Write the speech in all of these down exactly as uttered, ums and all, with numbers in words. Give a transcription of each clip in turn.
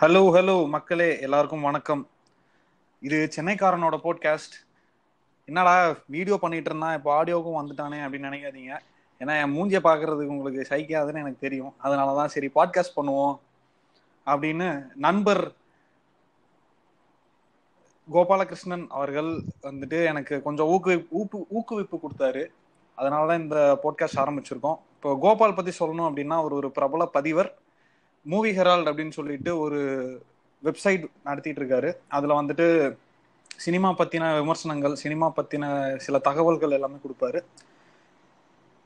Hello hello மக்களே, எல்லாருக்கும் வணக்கம். இது சென்னைக்காரனோட போட்காஸ்ட். என்னடா வீடியோ பண்ணிகிட்டு இருந்தான், இப்போ ஆடியோவுக்கும் வந்துட்டானே அப்படின்னு நினைக்காதீங்க. ஏன்னா என் மூஞ்சியை பார்க்குறதுக்கு உங்களுக்கு சைக்காதுன்னு எனக்கு தெரியும். அதனால தான் சரி பாட்காஸ்ட் பண்ணுவோம் அப்படின்னு நண்பர் கோபால கிருஷ்ணன் அவர்கள் வந்துட்டு எனக்கு கொஞ்சம் ஊக்குவிப்பு ஊப்பு ஊக்குவிப்பு கொடுத்தாரு. அதனால தான் இந்த போட்காஸ்ட் ஆரம்பிச்சிருக்கோம். இப்போ கோபால் பற்றி சொல்லணும் அப்படின்னா, ஒரு ஒரு பிரபல பதிவர், மூவி ஹெரால்ட் அப்படின்னு சொல்லிட்டு ஒரு வெப்சைட் நடத்திட்டு இருக்காரு. அதில் வந்துட்டு சினிமா பற்றின விமர்சனங்கள், சினிமா பற்றின சில தகவல்கள் எல்லாமே கொடுப்பாரு.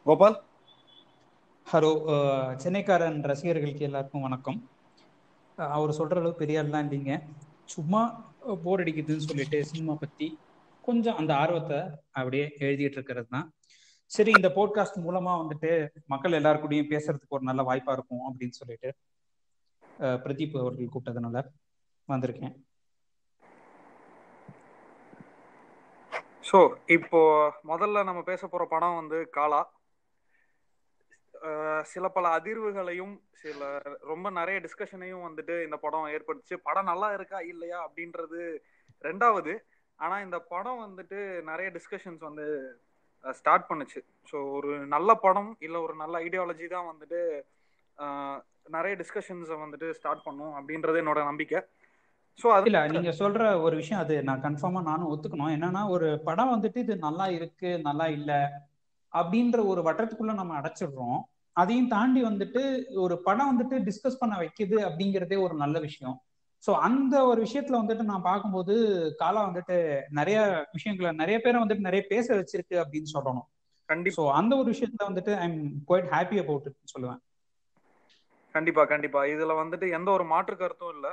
கோபால், ஹலோ. சென்னைக்காரன் ரசிகர்களுக்கு எல்லாருக்கும் வணக்கம். அவர் சொல்கிற அளவு பெரியார்லாம் இல்லைங்க, சும்மா போர் அடிக்குதுன்னு சொல்லிட்டு சினிமா பற்றி கொஞ்சம் அந்த ஆர்வத்தை அப்படியே எழுதிட்டு இருக்கிறது தான். சரி, இந்த போட்காஸ்ட் மூலமாக வந்துட்டு மக்கள் எல்லாருக்கூடையும் பேசுறதுக்கு ஒரு நல்ல வாய்ப்பாக இருக்கும் அப்படின்னு சொல்லிட்டு பிரதீப் அவர்கள் கூப்பிட்டதுனால வந்திருக்கேன். ஸோ இப்போ முதல்ல நம்ம பேச போற படம் வந்து காலா. சில பல அதிர்வுகளையும் சில ரொம்ப நிறைய டிஸ்கஷனையும் வந்துட்டு இந்த படம் ஏற்படுத்துச்சு. படம் நல்லா இருக்கா இல்லையா அப்படின்றது ரெண்டாவது, ஆனா இந்த படம் வந்துட்டு நிறைய டிஸ்கஷன்ஸ் வந்து ஸ்டார்ட் பண்ணுச்சு. ஸோ ஒரு நல்ல படம் இல்லை ஒரு நல்ல ஐடியாலஜி தான் வந்துட்டு நிறைய டிஸ்கஷன்ஸை வந்துட்டு ஸ்டார்ட் பண்ணும் அப்படின்றது என்னோட நம்பிக்கை. ஸோ அதில் நீங்கள் சொல்கிற ஒரு விஷயம், அது நான் கன்ஃபார்மாக நானும் ஒத்துக்கணும். என்னன்னா, ஒரு படம் வந்துட்டு இது நல்லா இருக்கு நல்லா இல்லை அப்படின்ற ஒரு வட்டத்துக்குள்ளே நம்ம அடைச்சிடுறோம். அதையும் தாண்டி வந்துட்டு ஒரு படம் வந்துட்டு டிஸ்கஸ் பண்ண வைக்கிது அப்படிங்கிறதே ஒரு நல்ல விஷயம். ஸோ அந்த ஒரு விஷயத்துல வந்துட்டு நான் பார்க்கும்போது காலா வந்துட்டு நிறைய விஷயங்களை நிறைய பேரை வந்துட்டு நிறைய பேச வச்சிருக்கு அப்படின்னு சொல்லணும். கண்டிப்பா அந்த ஒரு விஷயத்துல வந்துட்டு I am quite happy about இட்னு சொல்லுவேன். கண்டிப்பா கண்டிப்பா இதுல வந்துட்டு எந்த ஒரு மாற்று கருத்தும் இல்லை.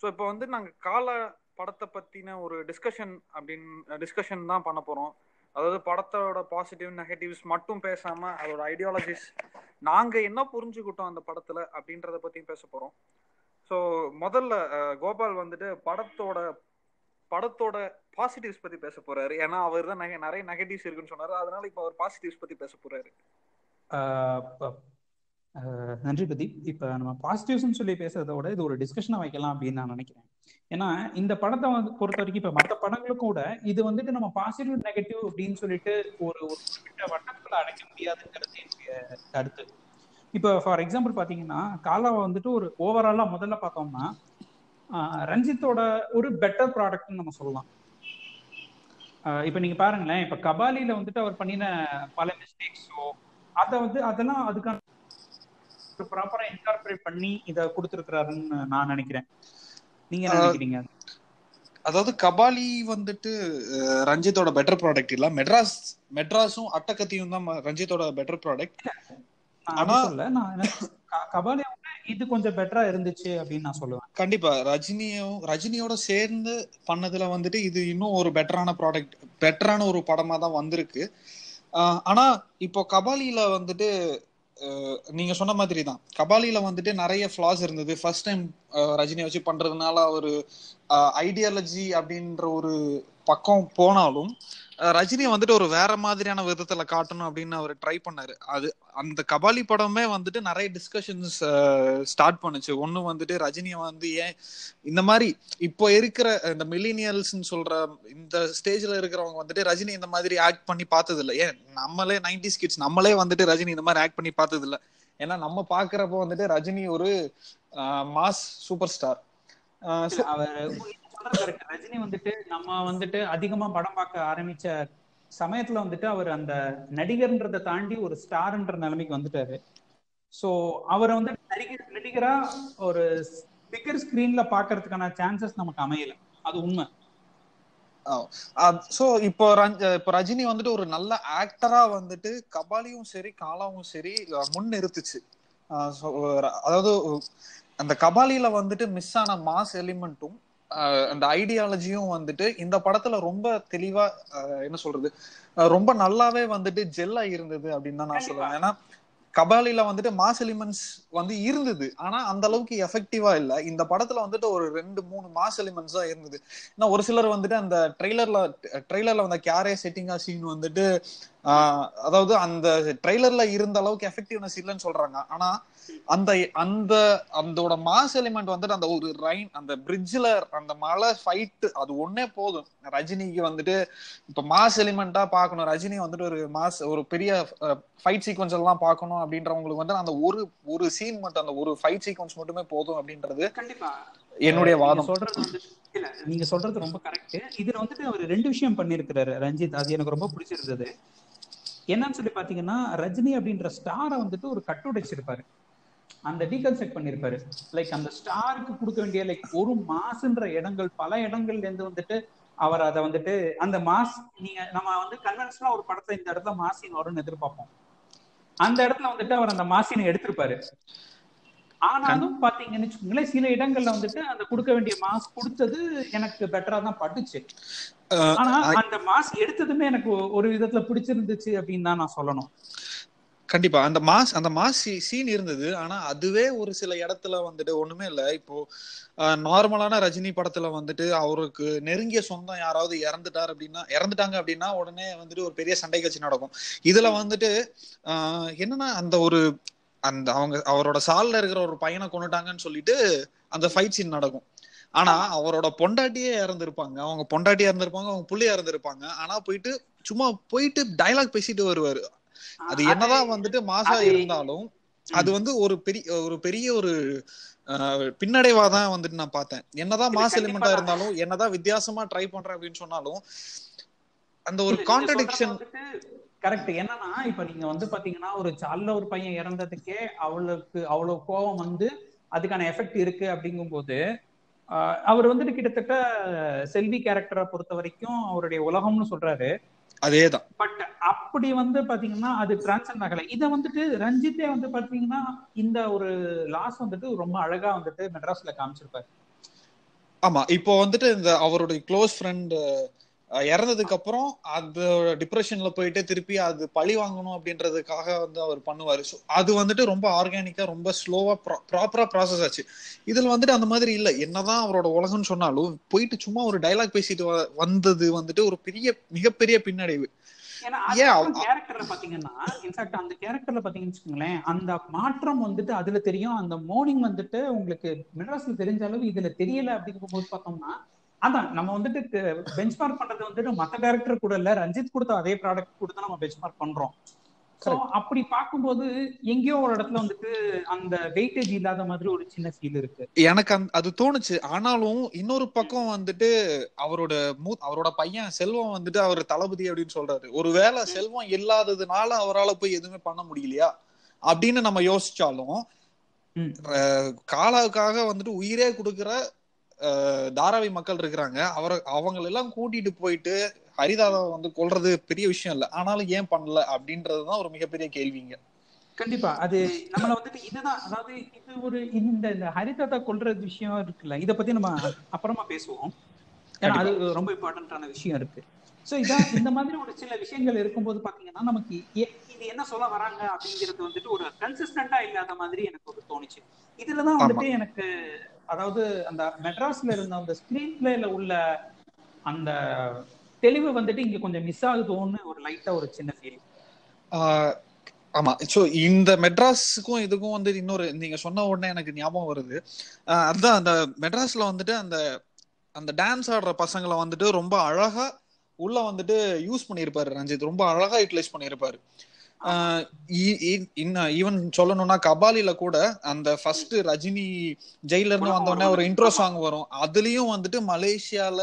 ஸோ இப்போ வந்து நாங்கள் காலா படத்தை பத்தின ஒரு டிஸ்கஷன் அப்படின்னு டிஸ்கஷன் தான் பண்ண போறோம். அதாவது படத்தோட பாசிட்டிவ் நெகட்டிவ்ஸ் மட்டும் பேசாம அதோட ஐடியாலஜிஸ், நாங்க என்ன புரிஞ்சுக்கிட்டோம் அந்த படத்துல அப்படின்றத பத்தியும் பேச போறோம். ஸோ முதல்ல கோபால் வந்துட்டு படத்தோட படத்தோட பாசிட்டிவ்ஸ் பற்றி பேச போகிறாரு. ஏன்னா அவர் தான் நிறைய நெகட்டிவ்ஸ் இருக்குன்னு சொன்னார், அதனால இப்போ அவர் பாசிட்டிவ்ஸ் பற்றி பேச போகிறாரு. நன்றி பிரதீப். இப்போ நம்ம பாசிட்டிவ்ஸ்ன்னு சொல்லி பேசுறத விட இது ஒரு டிஸ்கஷனாக வைக்கலாம் அப்படின்னு நான் நினைக்கிறேன். ஏன்னா இந்த படத்தை வந்து பொறுத்த வரைக்கும் இப்போ மற்ற படங்களும் கூட இது வந்துட்டு நம்ம பாசிட்டிவ் நெகட்டிவ் அப்படின்னு சொல்லிட்டு ஒரு ஒரு குறிப்பிட்ட வட்டத்துக்குள்ள அடைக்க முடியாதுங்கிறது என்னுடைய கருத்து. இப்போ ஃபார் எக்ஸாம்பிள் பார்த்தீங்கன்னா, காலாவை வந்துட்டு ஒரு ஓவராலாக முதல்ல பார்த்தோம்னா ரஞ்சித்தோட ஒரு பெட்டர் ப்ராடக்ட்னு நம்ம சொல்லலாம். இப்போ நீங்கள் பாருங்களேன், இப்போ கபாலியில் வந்துட்டு அவர் பண்ணின பல மிஸ்டேக்ஸோ அதை வந்து அதெல்லாம் அதுக்கான ஒரு ப்ராப்பராக இன்கார்பரேட் பண்ணி இதை கொடுத்துருக்கிறாருன்னு நான் நினைக்கிறேன். நீங்கள் என்ன நினைக்கிறீங்க? அதாவது கபாலி வந்துட்டு ரஞ்சித்தோட பெட்டர் ப்ராடக்ட் இல்லை, மெட்ராஸ் மெட்ராஸும் அட்டகத்தியும் தான் ரஞ்சித்தோட பெட்டர் ப்ராடக்ட். கண்டிப்பா ரஜினியும் ரஜினியோட சேர்ந்து பண்ணதுல வந்துட்டு இது இன்னும் ஒரு பெட்டரான ப்ராடக்ட், பெட்டரான ஒரு படமா தான் வந்திருக்கு. ஆனா இப்போ கபாலியில வந்துட்டு நீங்க சொன்ன மாதிரி தான், கபாலியில வந்துட்டு நிறைய ஃபிளாஸ் இருந்தது. ஃபர்ஸ்ட் டைம் ரஜினியை வச்சு பண்றதுனால ஒரு ஐடியாலஜி அப்படின்ற ஒரு பக்கம் போனாலும் ரஜினி வந்துட்டு ஒரு வேற மாதிரியான விதத்துல காட்டணும் அப்படின்னு அவர் ட்ரை பண்ணாரு. அது அந்த கபாலி படமே வந்துட்டு நிறைய டிஸ்கஷன்ஸ் ஸ்டார்ட் பண்ணுச்சு. ஒன்னு வந்துட்டு ரஜினியை வந்து ஏன் இந்த மாதிரி இப்போ இருக்கிற இந்த மில்லினியல்ஸ்ன்னு சொல்ற இந்த ஸ்டேஜ்ல இருக்கிறவங்க வந்துட்டு ரஜினி இந்த மாதிரி ஆக்ட் பண்ணி பார்த்தது இல்லை. ஏன் நம்மளே நைன்டிஸ் கிட்ஸ் நம்மளே வந்துட்டு ரஜினி இந்த மாதிரி ஆக்ட் பண்ணி பார்த்தது இல்லை. ஏன்னா நம்ம பாக்குறப்போ வந்துட்டு ரஜினி ஒரு மாஸ் சூப்பர் ஸ்டார். ரஜினி வந்துட்டு நம்ம வந்துட்டு அதிகமா படம் பார்க்க ஆரம்பிச்ச சமயத்துல வந்துட்டு அவர் அந்த நடிகர்ன்றதை தாண்டி ஒரு ஸ்டார்ன்ற நிலைமைக்கு வந்துட்டாரு. சோ அவரை வந்து நடிகர் நடிகரா ஒரு பிக்கர் ஸ்கிரீன்ல பாக்குறதுக்கான சான்சஸ் நமக்கு அமையல, அது உண்மை. சோ இப்போ இப்போ ரஜினி வந்துட்டு ஒரு நல்ல ஆக்டரா வந்துட்டு கபாலியும் சரி காலாவும் சரி முன் நிறுத்துச்சு. அதாவது அந்த கபாலியில வந்துட்டு மிஸ் ஆன மாஸ் எலிமெண்ட்டும் அந்த ஐடியாலஜியும் வந்துட்டு இந்த படத்துல ரொம்ப தெளிவா என்ன சொல்றது ரொம்ப நல்லாவே வந்துட்டு ஜெல்லா இருந்தது அப்படின்னு தான் நான் சொல்றேன். ஏன்னா கபாலில வந்துட்டு மாஸ் எலிமெண்ட்ஸ் வந்து இருந்தது, ஆனா அந்த அளவுக்கு எஃபெக்டிவா இல்ல. இந்த படத்துல வந்துட்டு ஒரு ரெண்டு மூணு மாஸ் எலிமெண்ட்ஸ் தான் இருந்தது. ஏன்னா ஒரு சிலர் வந்துட்டு அந்த ட்ரெய்லர்ல ட்ரெய்லர்ல வந்த கேரே செட்டிங்கா சீன் வந்துட்டு அதாவது அந்த ட்ரெய்லர்ல இருந்த அளவுக்கு எஃபெக்டிவ்னஸ் இல்லைன்னு சொல்றாங்க. ஆனா அந்த அந்த அதோட மாஸ் எலிமெண்ட் வந்துட்டு அந்த ஒரு ரைன் அந்த பிரிட்ஜ்ல அந்த மலை ஃபைட் அது ஒன்னே போதும் ரஜினிக்கு வந்துட்டு. இப்ப மாஸ் எலிமெண்டா பாக்கணும் ரஜினி வந்துட்டு ஒரு மாஸ் ஒரு பெரிய ஃபைட் சீக்வன்ஸ் எல்லாம் பாக்கணும் அப்படின்றவங்களுக்கு வந்து அந்த ஒரு ஒரு சீன் மட்டும் அந்த ஒரு ஃபைட் சீக்வன்ஸ் மட்டுமே போதும் அப்படின்றது கண்டிப்பா என்னுடைய வாதம். சொல்றது இல்ல நீங்க சொல்றது ரொம்ப கரெக்ட். இதுல வந்துட்டு அவர் ரெண்டு விஷயம் பண்ணிருக்கிறாரு ரஞ்சித், அது எனக்கு ரொம்ப பிடிச்சிருந்தது. என்னன்னு சொல்லி பாத்தீங்கன்னா ரஜினி அப்படின்ற ஸ்டாரை வந்துட்டு ஒரு கட்டுடைச்சிருப்பாரு, அந்த டீகன்ஸ்ட்ரக்ட் பண்ணிருப்பாரு. லைக் அந்த ஸ்டாருக்கு கொடுக்க வேண்டிய லைக் ஒரு மாசுன்ற இடங்கள் பல இடங்கள்ல இருந்து வந்துட்டு அவர் அதை வந்துட்டு அந்த மாஸ் நீங்க நம்ம வந்து கன்வென்ஷனா ஒரு படத்தை இந்த இடத்துல மாசின் வரும்னு எதிர்பார்ப்போம், அந்த இடத்துல வந்துட்டு அவர் அந்த மாசினை எடுத்திருப்பாரு. ஆனாலும் பாத்தீங்கன்னு வச்சுக்கோங்களேன் சில இடங்கள்ல வந்துட்டு அந்த கொடுக்க வேண்டிய மாஸ் கொடுத்தது எனக்கு பெட்டரா தான் பட்டுச்சு. ஆனா அந்த மாஸ் எடுத்ததுமே எனக்கு ஒரு விதத்துல பிடிச்சிருந்துச்சு அப்படின்னு தான் நான் சொல்லணும். கண்டிப்பா அந்த மாஸ் அந்த மாஸ் சீன் இருந்தது. ஆனா அதுவே ஒரு சில இடத்துல வந்துட்டு ஒண்ணுமே இல்லை. இப்போ நார்மலான ரஜினி படத்துல வந்துட்டு அவருக்கு நெருங்கிய சொந்தம் யாராவது இறந்துட்டார் அப்படின்னா இறந்துட்டாங்க அப்படின்னா உடனே வந்துட்டு ஒரு பெரிய சண்டை கட்சி நடக்கும். இதுல வந்துட்டு ஆஹ் என்னன்னா அந்த ஒரு அந்த அவங்க அவரோட சால்ல இருக்கிற ஒரு பையனை கொண்டுட்டாங்கன்னு சொல்லிட்டு அந்த ஃபைட் சீன் நடக்கும். ஆனா அவரோட பொண்டாட்டியே இறந்துருப்பாங்க, அவங்க பொண்டாட்டி இறந்துருப்பாங்க, அவங்க புள்ளையா இறந்துருப்பாங்க. ஆனா போயிட்டு சும்மா போயிட்டு டயலாக் பேசிட்டு வருவாரு. அது என்னதான் வந்துட்டு மாசா இருந்தாலும் அது வந்து ஒரு பெரிய ஒரு பெரிய ஒரு பின்னடைவா தான் வந்துட்டு நான் பார்த்தேன். என்னதான் மாஸ் எலிமெண்டா இருந்தாலும் என்னதான் வித்தியாசமா ட்ரை பண்றேன் அப்படின்னு சொன்னாலும் அந்த ஒரு கான்ட்ரடிக்ஷன். கரெக்ட். என்னன்னா இப்ப நீங்க வந்து பாத்தீங்கன்னா ஒரு சால்ல ஒரு பையன் இறந்ததுக்கே அவளுக்கு அவ்வளவு கோபம் வந்து அதுக்கான எஃபெக்ட் இருக்கு. அப்படிங்கும் போது அவர் வந்துட்டு கிட்டத்தட்ட செல்வி கேரக்டரை பொறுத்த வரைக்கும் அவருடைய உலகம்னு சொல்றாரு, அதேதான். பட் அப்படி வந்து பாத்தீங்கன்னா அது டிரான்ஸ்ஃபர் ஆகல. இதை வந்துட்டு ரஞ்சித்தே வந்து பாத்தீங்கன்னா இந்த ஒரு லாஸ் வந்துட்டு ரொம்ப அழகா வந்துட்டு மெட்ராஸ்ல காமிச்சிருப்பாரு. ஆமா, இப்போ வந்துட்டு இந்த அவருடைய க்ளோஸ் ஃப்ரெண்ட் இறந்ததுக்கு அப்புறம் அது டிப்ரெஷன்ல போயிட்டு திருப்பி அது பழி வாங்கணும் அப்படின்றதுக்காக வந்து அவர் பண்ணுவாரு. அது வந்துட்டு ரொம்ப ஆர்கானிக்கா ரொம்ப ஸ்லோவா ப்ராப்பரா ப்ராசஸ் ஆச்சு. இதுல வந்துட்டு அந்த மாதிரி இல்லை. என்னதான் அவரோட உலகம்னு சொன்னாலும் போயிட்டு சும்மா ஒரு டைலாக் பேசிட்டு வந்தது வந்துட்டு ஒரு பெரிய மிகப்பெரிய பின்னடைவு. கேரக்டர்ல பாத்தீங்கன்னா இன்ஃபேக்ட் அந்த கேரக்டர்ல பாத்தீங்கன்னு வச்சுக்கோங்களேன் அந்த மாற்றம் வந்துட்டு அதுல தெரியும். அந்த மார்னிங் வந்துட்டு உங்களுக்கு மெட்ராஸ்ல தெரிஞ்ச அளவு இதுல தெரியல. அப்படிங்கும் போது பார்த்தோம்னா அதான் நம்ம வந்துட்டு பெஞ்ச் மார்க் பண்றது வந்துட்டு மற்ற டைரக்டர் கூட இல்ல, ரஞ்சித் கொடுத்த அதே ப்ராடக்ட் கொடுத்து நம்ம பெஞ்ச் மார்க் பண்றோம். ஸோ அப்படி பார்க்கும்போது எங்கேயோ ஒரு இடத்துல வந்துட்டு அந்த வெயிட்டேஜ் இல்லாத மாதிரி ஒரு சின்ன ஃபீல் இருக்கு எனக்கு அது தோணுச்சு. ஆனாலும் இன்னொரு பக்கம் வந்துட்டு அவரோட மூ அவரோட பையன் செல்வம் வந்துட்டு அவர் தளபதி அப்படின்னு சொல்றாரு. ஒருவேளை செல்வம் இல்லாததுனால அவரால் போய் எதுவுமே பண்ண முடியலையா அப்படின்னு நம்ம யோசிச்சாலும் காலாவுக்காக வந்துட்டு உயிரே கொடுக்குற தாராவி மக்கள் இருக்கிறாங்க. அவரை அவங்களை எல்லாம் கூட்டிட்டு போயிட்டு ஹரிதாவை வந்து கொல்றது பெரிய விஷயம் இல்லை. ஆனாலும் ஏன் பண்ணல அப்படின்றதுதான் ஒரு மிகப்பெரிய கேள்விங்க. கண்டிப்பா அது நம்மள வந்துட்டு இதுதான். அதாவது இது ஒரு இந்த ஹரிதாவை கொல்றது விஷயம் இருக்குல்ல, இதை பத்தி நம்ம அப்புறமா பேசுவோம். ஏன்னா அது ரொம்ப இம்பார்ட்டன்டான விஷயம் இருக்கு. ஸோ இதான் இந்த மாதிரி ஒரு சில விஷயங்கள் இருக்கும்போது பாத்தீங்கன்னா நமக்கு இது என்ன சொல்ல வராங்க அப்படிங்கிறது வந்துட்டு ஒரு கன்சிஸ்டண்டா இல்லாத மாதிரி எனக்கு ஒரு தோணுச்சு. இதுலதான் வந்துட்டு எனக்கு அதாவது அந்த மெட்ராஸ்ல இருந்த அந்த ஸ்கிரீன் பிளேல உள்ள அந்த தெளிவு வந்துட்டு இங்க கொஞ்சம் மிஸ் ஆகுதோன்னு ஒரு லைட்டா ஒரு சின்ன ஃபீல். ஆமா, ஸோ இந்த மெட்ராஸுக்கும் இதுக்கும் வந்து இன்னொரு நீங்க சொன்ன உடனே எனக்கு ஞாபகம் வருது. அதுதான் அந்த மெட்ராஸ்ல வந்துட்டு அந்த அந்த டான்ஸ் ஆடுற பசங்களை வந்துட்டு ரொம்ப அழகா உள்ள வந்துட்டு யூஸ் பண்ணியிருப்பாரு ரஞ்சித், ரொம்ப அழகா யூட்டிலைஸ் பண்ணியிருப்பாரு. ஈவன் சொல்லணும்னா கபாலில கூட அந்த ஃபர்ஸ்ட் ரஜினி ஜெயில இருந்து வந்தோடனே ஒரு இன்ட்ரோ சாங் வரும். அதுலயும் வந்துட்டு மலேசியால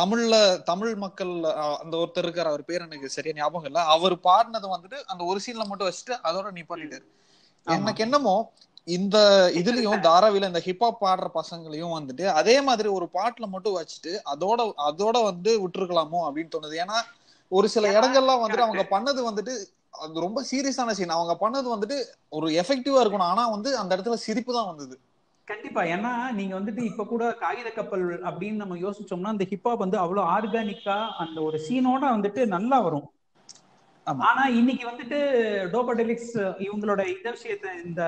தமிழ்ல தமிழ் மக்கள் அந்த ஒருத்தர் இருக்கார், அவர் பேர் எனக்கு சரியா ஞாபகம் இல்லை, அவர் பாடினது வந்துட்டு அந்த ஒரு சீன்ல மட்டும் வச்சுட்டு அதோட நிப்பாட்டிட்டாரு. எனக்கு என்னமோ இந்த இதுலயும் தாராவில இந்த ஹிப்ஹாப் பாடுற பசங்களையும் வந்துட்டு அதே மாதிரி ஒரு பாட்டுல மட்டும் வச்சுட்டு அதோட அதோட வந்து விட்டுருக்கலாமோ அப்படின்னு தோணுது. ஏன்னா ஒரு சில இடங்கள்லாம் வந்துட்டு அவங்க பண்ணது வந்துட்டு அது ரொம்ப சீரியஸான சீன், அவங்க பண்ணது வந்துட்டு ஒரு எஃபெக்டிவா இருக்கணும். ஆனா வந்து அந்த இடத்துல சிரிப்பு தான் வந்தது. கண்டிப்பா, ஏன்னா நீங்க வந்துட்டு இப்ப கூட காகித கப்பல் அப்படின்னு நம்ம யோசிச்சோம்னா அந்த ஹிப்ஹாப் வந்து அவ்வளவு ஆர்கானிக்கா அந்த ஒரு சீனோட வந்துட்டு நல்லா வரும். ஆனா இன்னைக்கு வந்துட்டு டோபடெலிக்ஸ் இவங்களோட இந்த விஷயத்த இந்த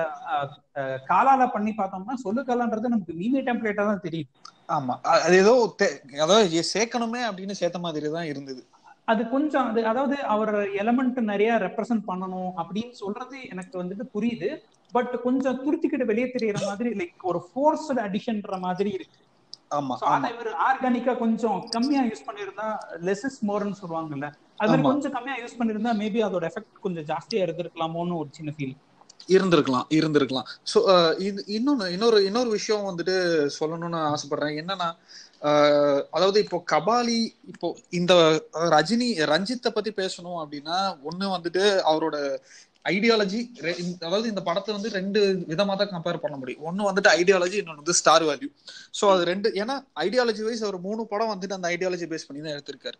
காலால பண்ணி பார்த்தோம்னா சொல்லு காலான்றது நமக்கு மீமே டெம்ப்ளேட்டா தான் தெரியும். ஆமா, அது ஏதோ அதாவது சேர்க்கணுமே அப்படின்னு சேர்த்த மாதிரி தான் இருந்தது. அது கொஞ்சம் அது அதாவது அவர் எலமெண்ட் நிறைய ரெப்ரசென்ட் பண்ணணும் அப்படின்னு சொல்றது எனக்கு வந்துட்டு புரியுது. பட் கொஞ்சம் துருத்திக்கிட்டு வெளியே தெரியற மாதிரி லைக் ஒரு ஃபோர்ஸ்டு அடிஷன்ற மாதிரி இருக்கு. ஆர்கானிக்கா கொஞ்சம் கம்மியா யூஸ் பண்ணிருந்தா லெஸ் இஸ் மோர்னு சொல்லுவாங்கல்ல, அது கொஞ்சம் கம்மியா யூஸ் பண்ணிருந்தா மேபி அதோட எஃபெக்ட் கொஞ்சம் ஜாஸ்தியா இருந்திருக்கலாமோன்னு ஒரு சின்ன ஃபீல் இருந்திருக்கலாம் இருந்திருக்கலாம். ஸோ இது இன்னொன்று இன்னொரு இன்னொரு விஷயம் வந்துட்டு சொல்லணும்னு ஆசைப்படுறேன். என்னன்னா அதாவது இப்போ கபாலி, இப்போ இந்த ரஜினி ரஞ்சித்தை பத்தி பேசணும் அப்படின்னா ஒன்று வந்துட்டு அவரோட ஐடியாலஜி, அதாவது இந்த படத்தை வந்து ரெண்டு விதமாக தான் கம்பேர் பண்ண முடியும். ஒன்று வந்துட்டு ஐடியாலஜி, இன்னொன்று வந்து ஸ்டார் வேல்யூ. ஸோ அது ரெண்டு, ஏன்னா ஐடியாலஜி வைஸ் அவர் மூணு படம் வந்துட்டு அந்த ஐடியாலஜி பேஸ் பண்ணி தான் எடுத்திருக்காரு.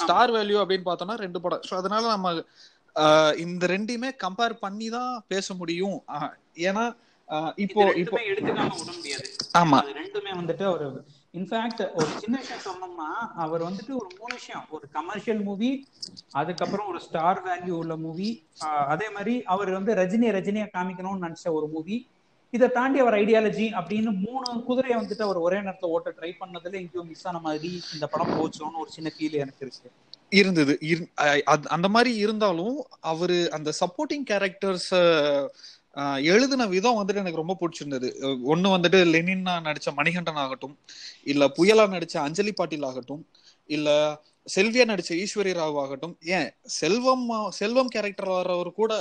ஸ்டார் வேல்யூ அப்படின்னு பார்த்தோம்னா ரெண்டு படம். ஸோ அதனால நம்ம இந்த ரெண்டையுமே கம்பேர் பண்ணி தான் பேச முடியும். ஏன்னா இப்போ இப்போ எடுத்துக்காம விட முடியாது. ஆமா, ரெண்டுமே வந்துட்டு ஒரு இன்ஃபேக்ட் ஒரு சின்ன விஷயம் சொன்னோம்னா அவர் வந்துட்டு ஒரு மூணு விஷயம், ஒரு கமர்ஷியல் மூவி, அதுக்கப்புறம் ஒரு ஸ்டார் வேல்யூ உள்ள மூவி, அதே மாதிரி அவர் வந்து ரஜினியை ரஜினியா காமிக்கணும்னு நினைச்ச ஒரு மூவி, இதை தாண்டி அவர் ஐடியாலஜி அப்படின்னு மூணு குதிரையை வந்துட்டு அவர் ஒரே நேரத்துல ஓட்ட ட்ரை பண்ணதுல எங்கேயோ மிஸ் ஆன மாதிரி இந்த படம் போச்சோன்னு ஒரு சின்ன ஃபீல் எனக்கு இருக்கு இருந்தது. அந்த மாதிரி இருந்தாலும் அவரு அந்த சப்போர்ட்டிங் கேரக்டர்ஸ் எழுதின விதம் வந்துட்டு எனக்கு ரொம்ப பிடிச்சிருந்தது. ஒன்று வந்துட்டு லெனின்னா நடித்த மணிகண்டன் ஆகட்டும், இல்லை புயலா நடித்த அஞ்சலி பாட்டீல் ஆகட்டும், இல்லை செல்வியா நடித்த ஈஸ்வரி ராவ் ஆகட்டும். ஏன் செல்வம் செல்வம் கேரக்டர் வர்றவர் கூட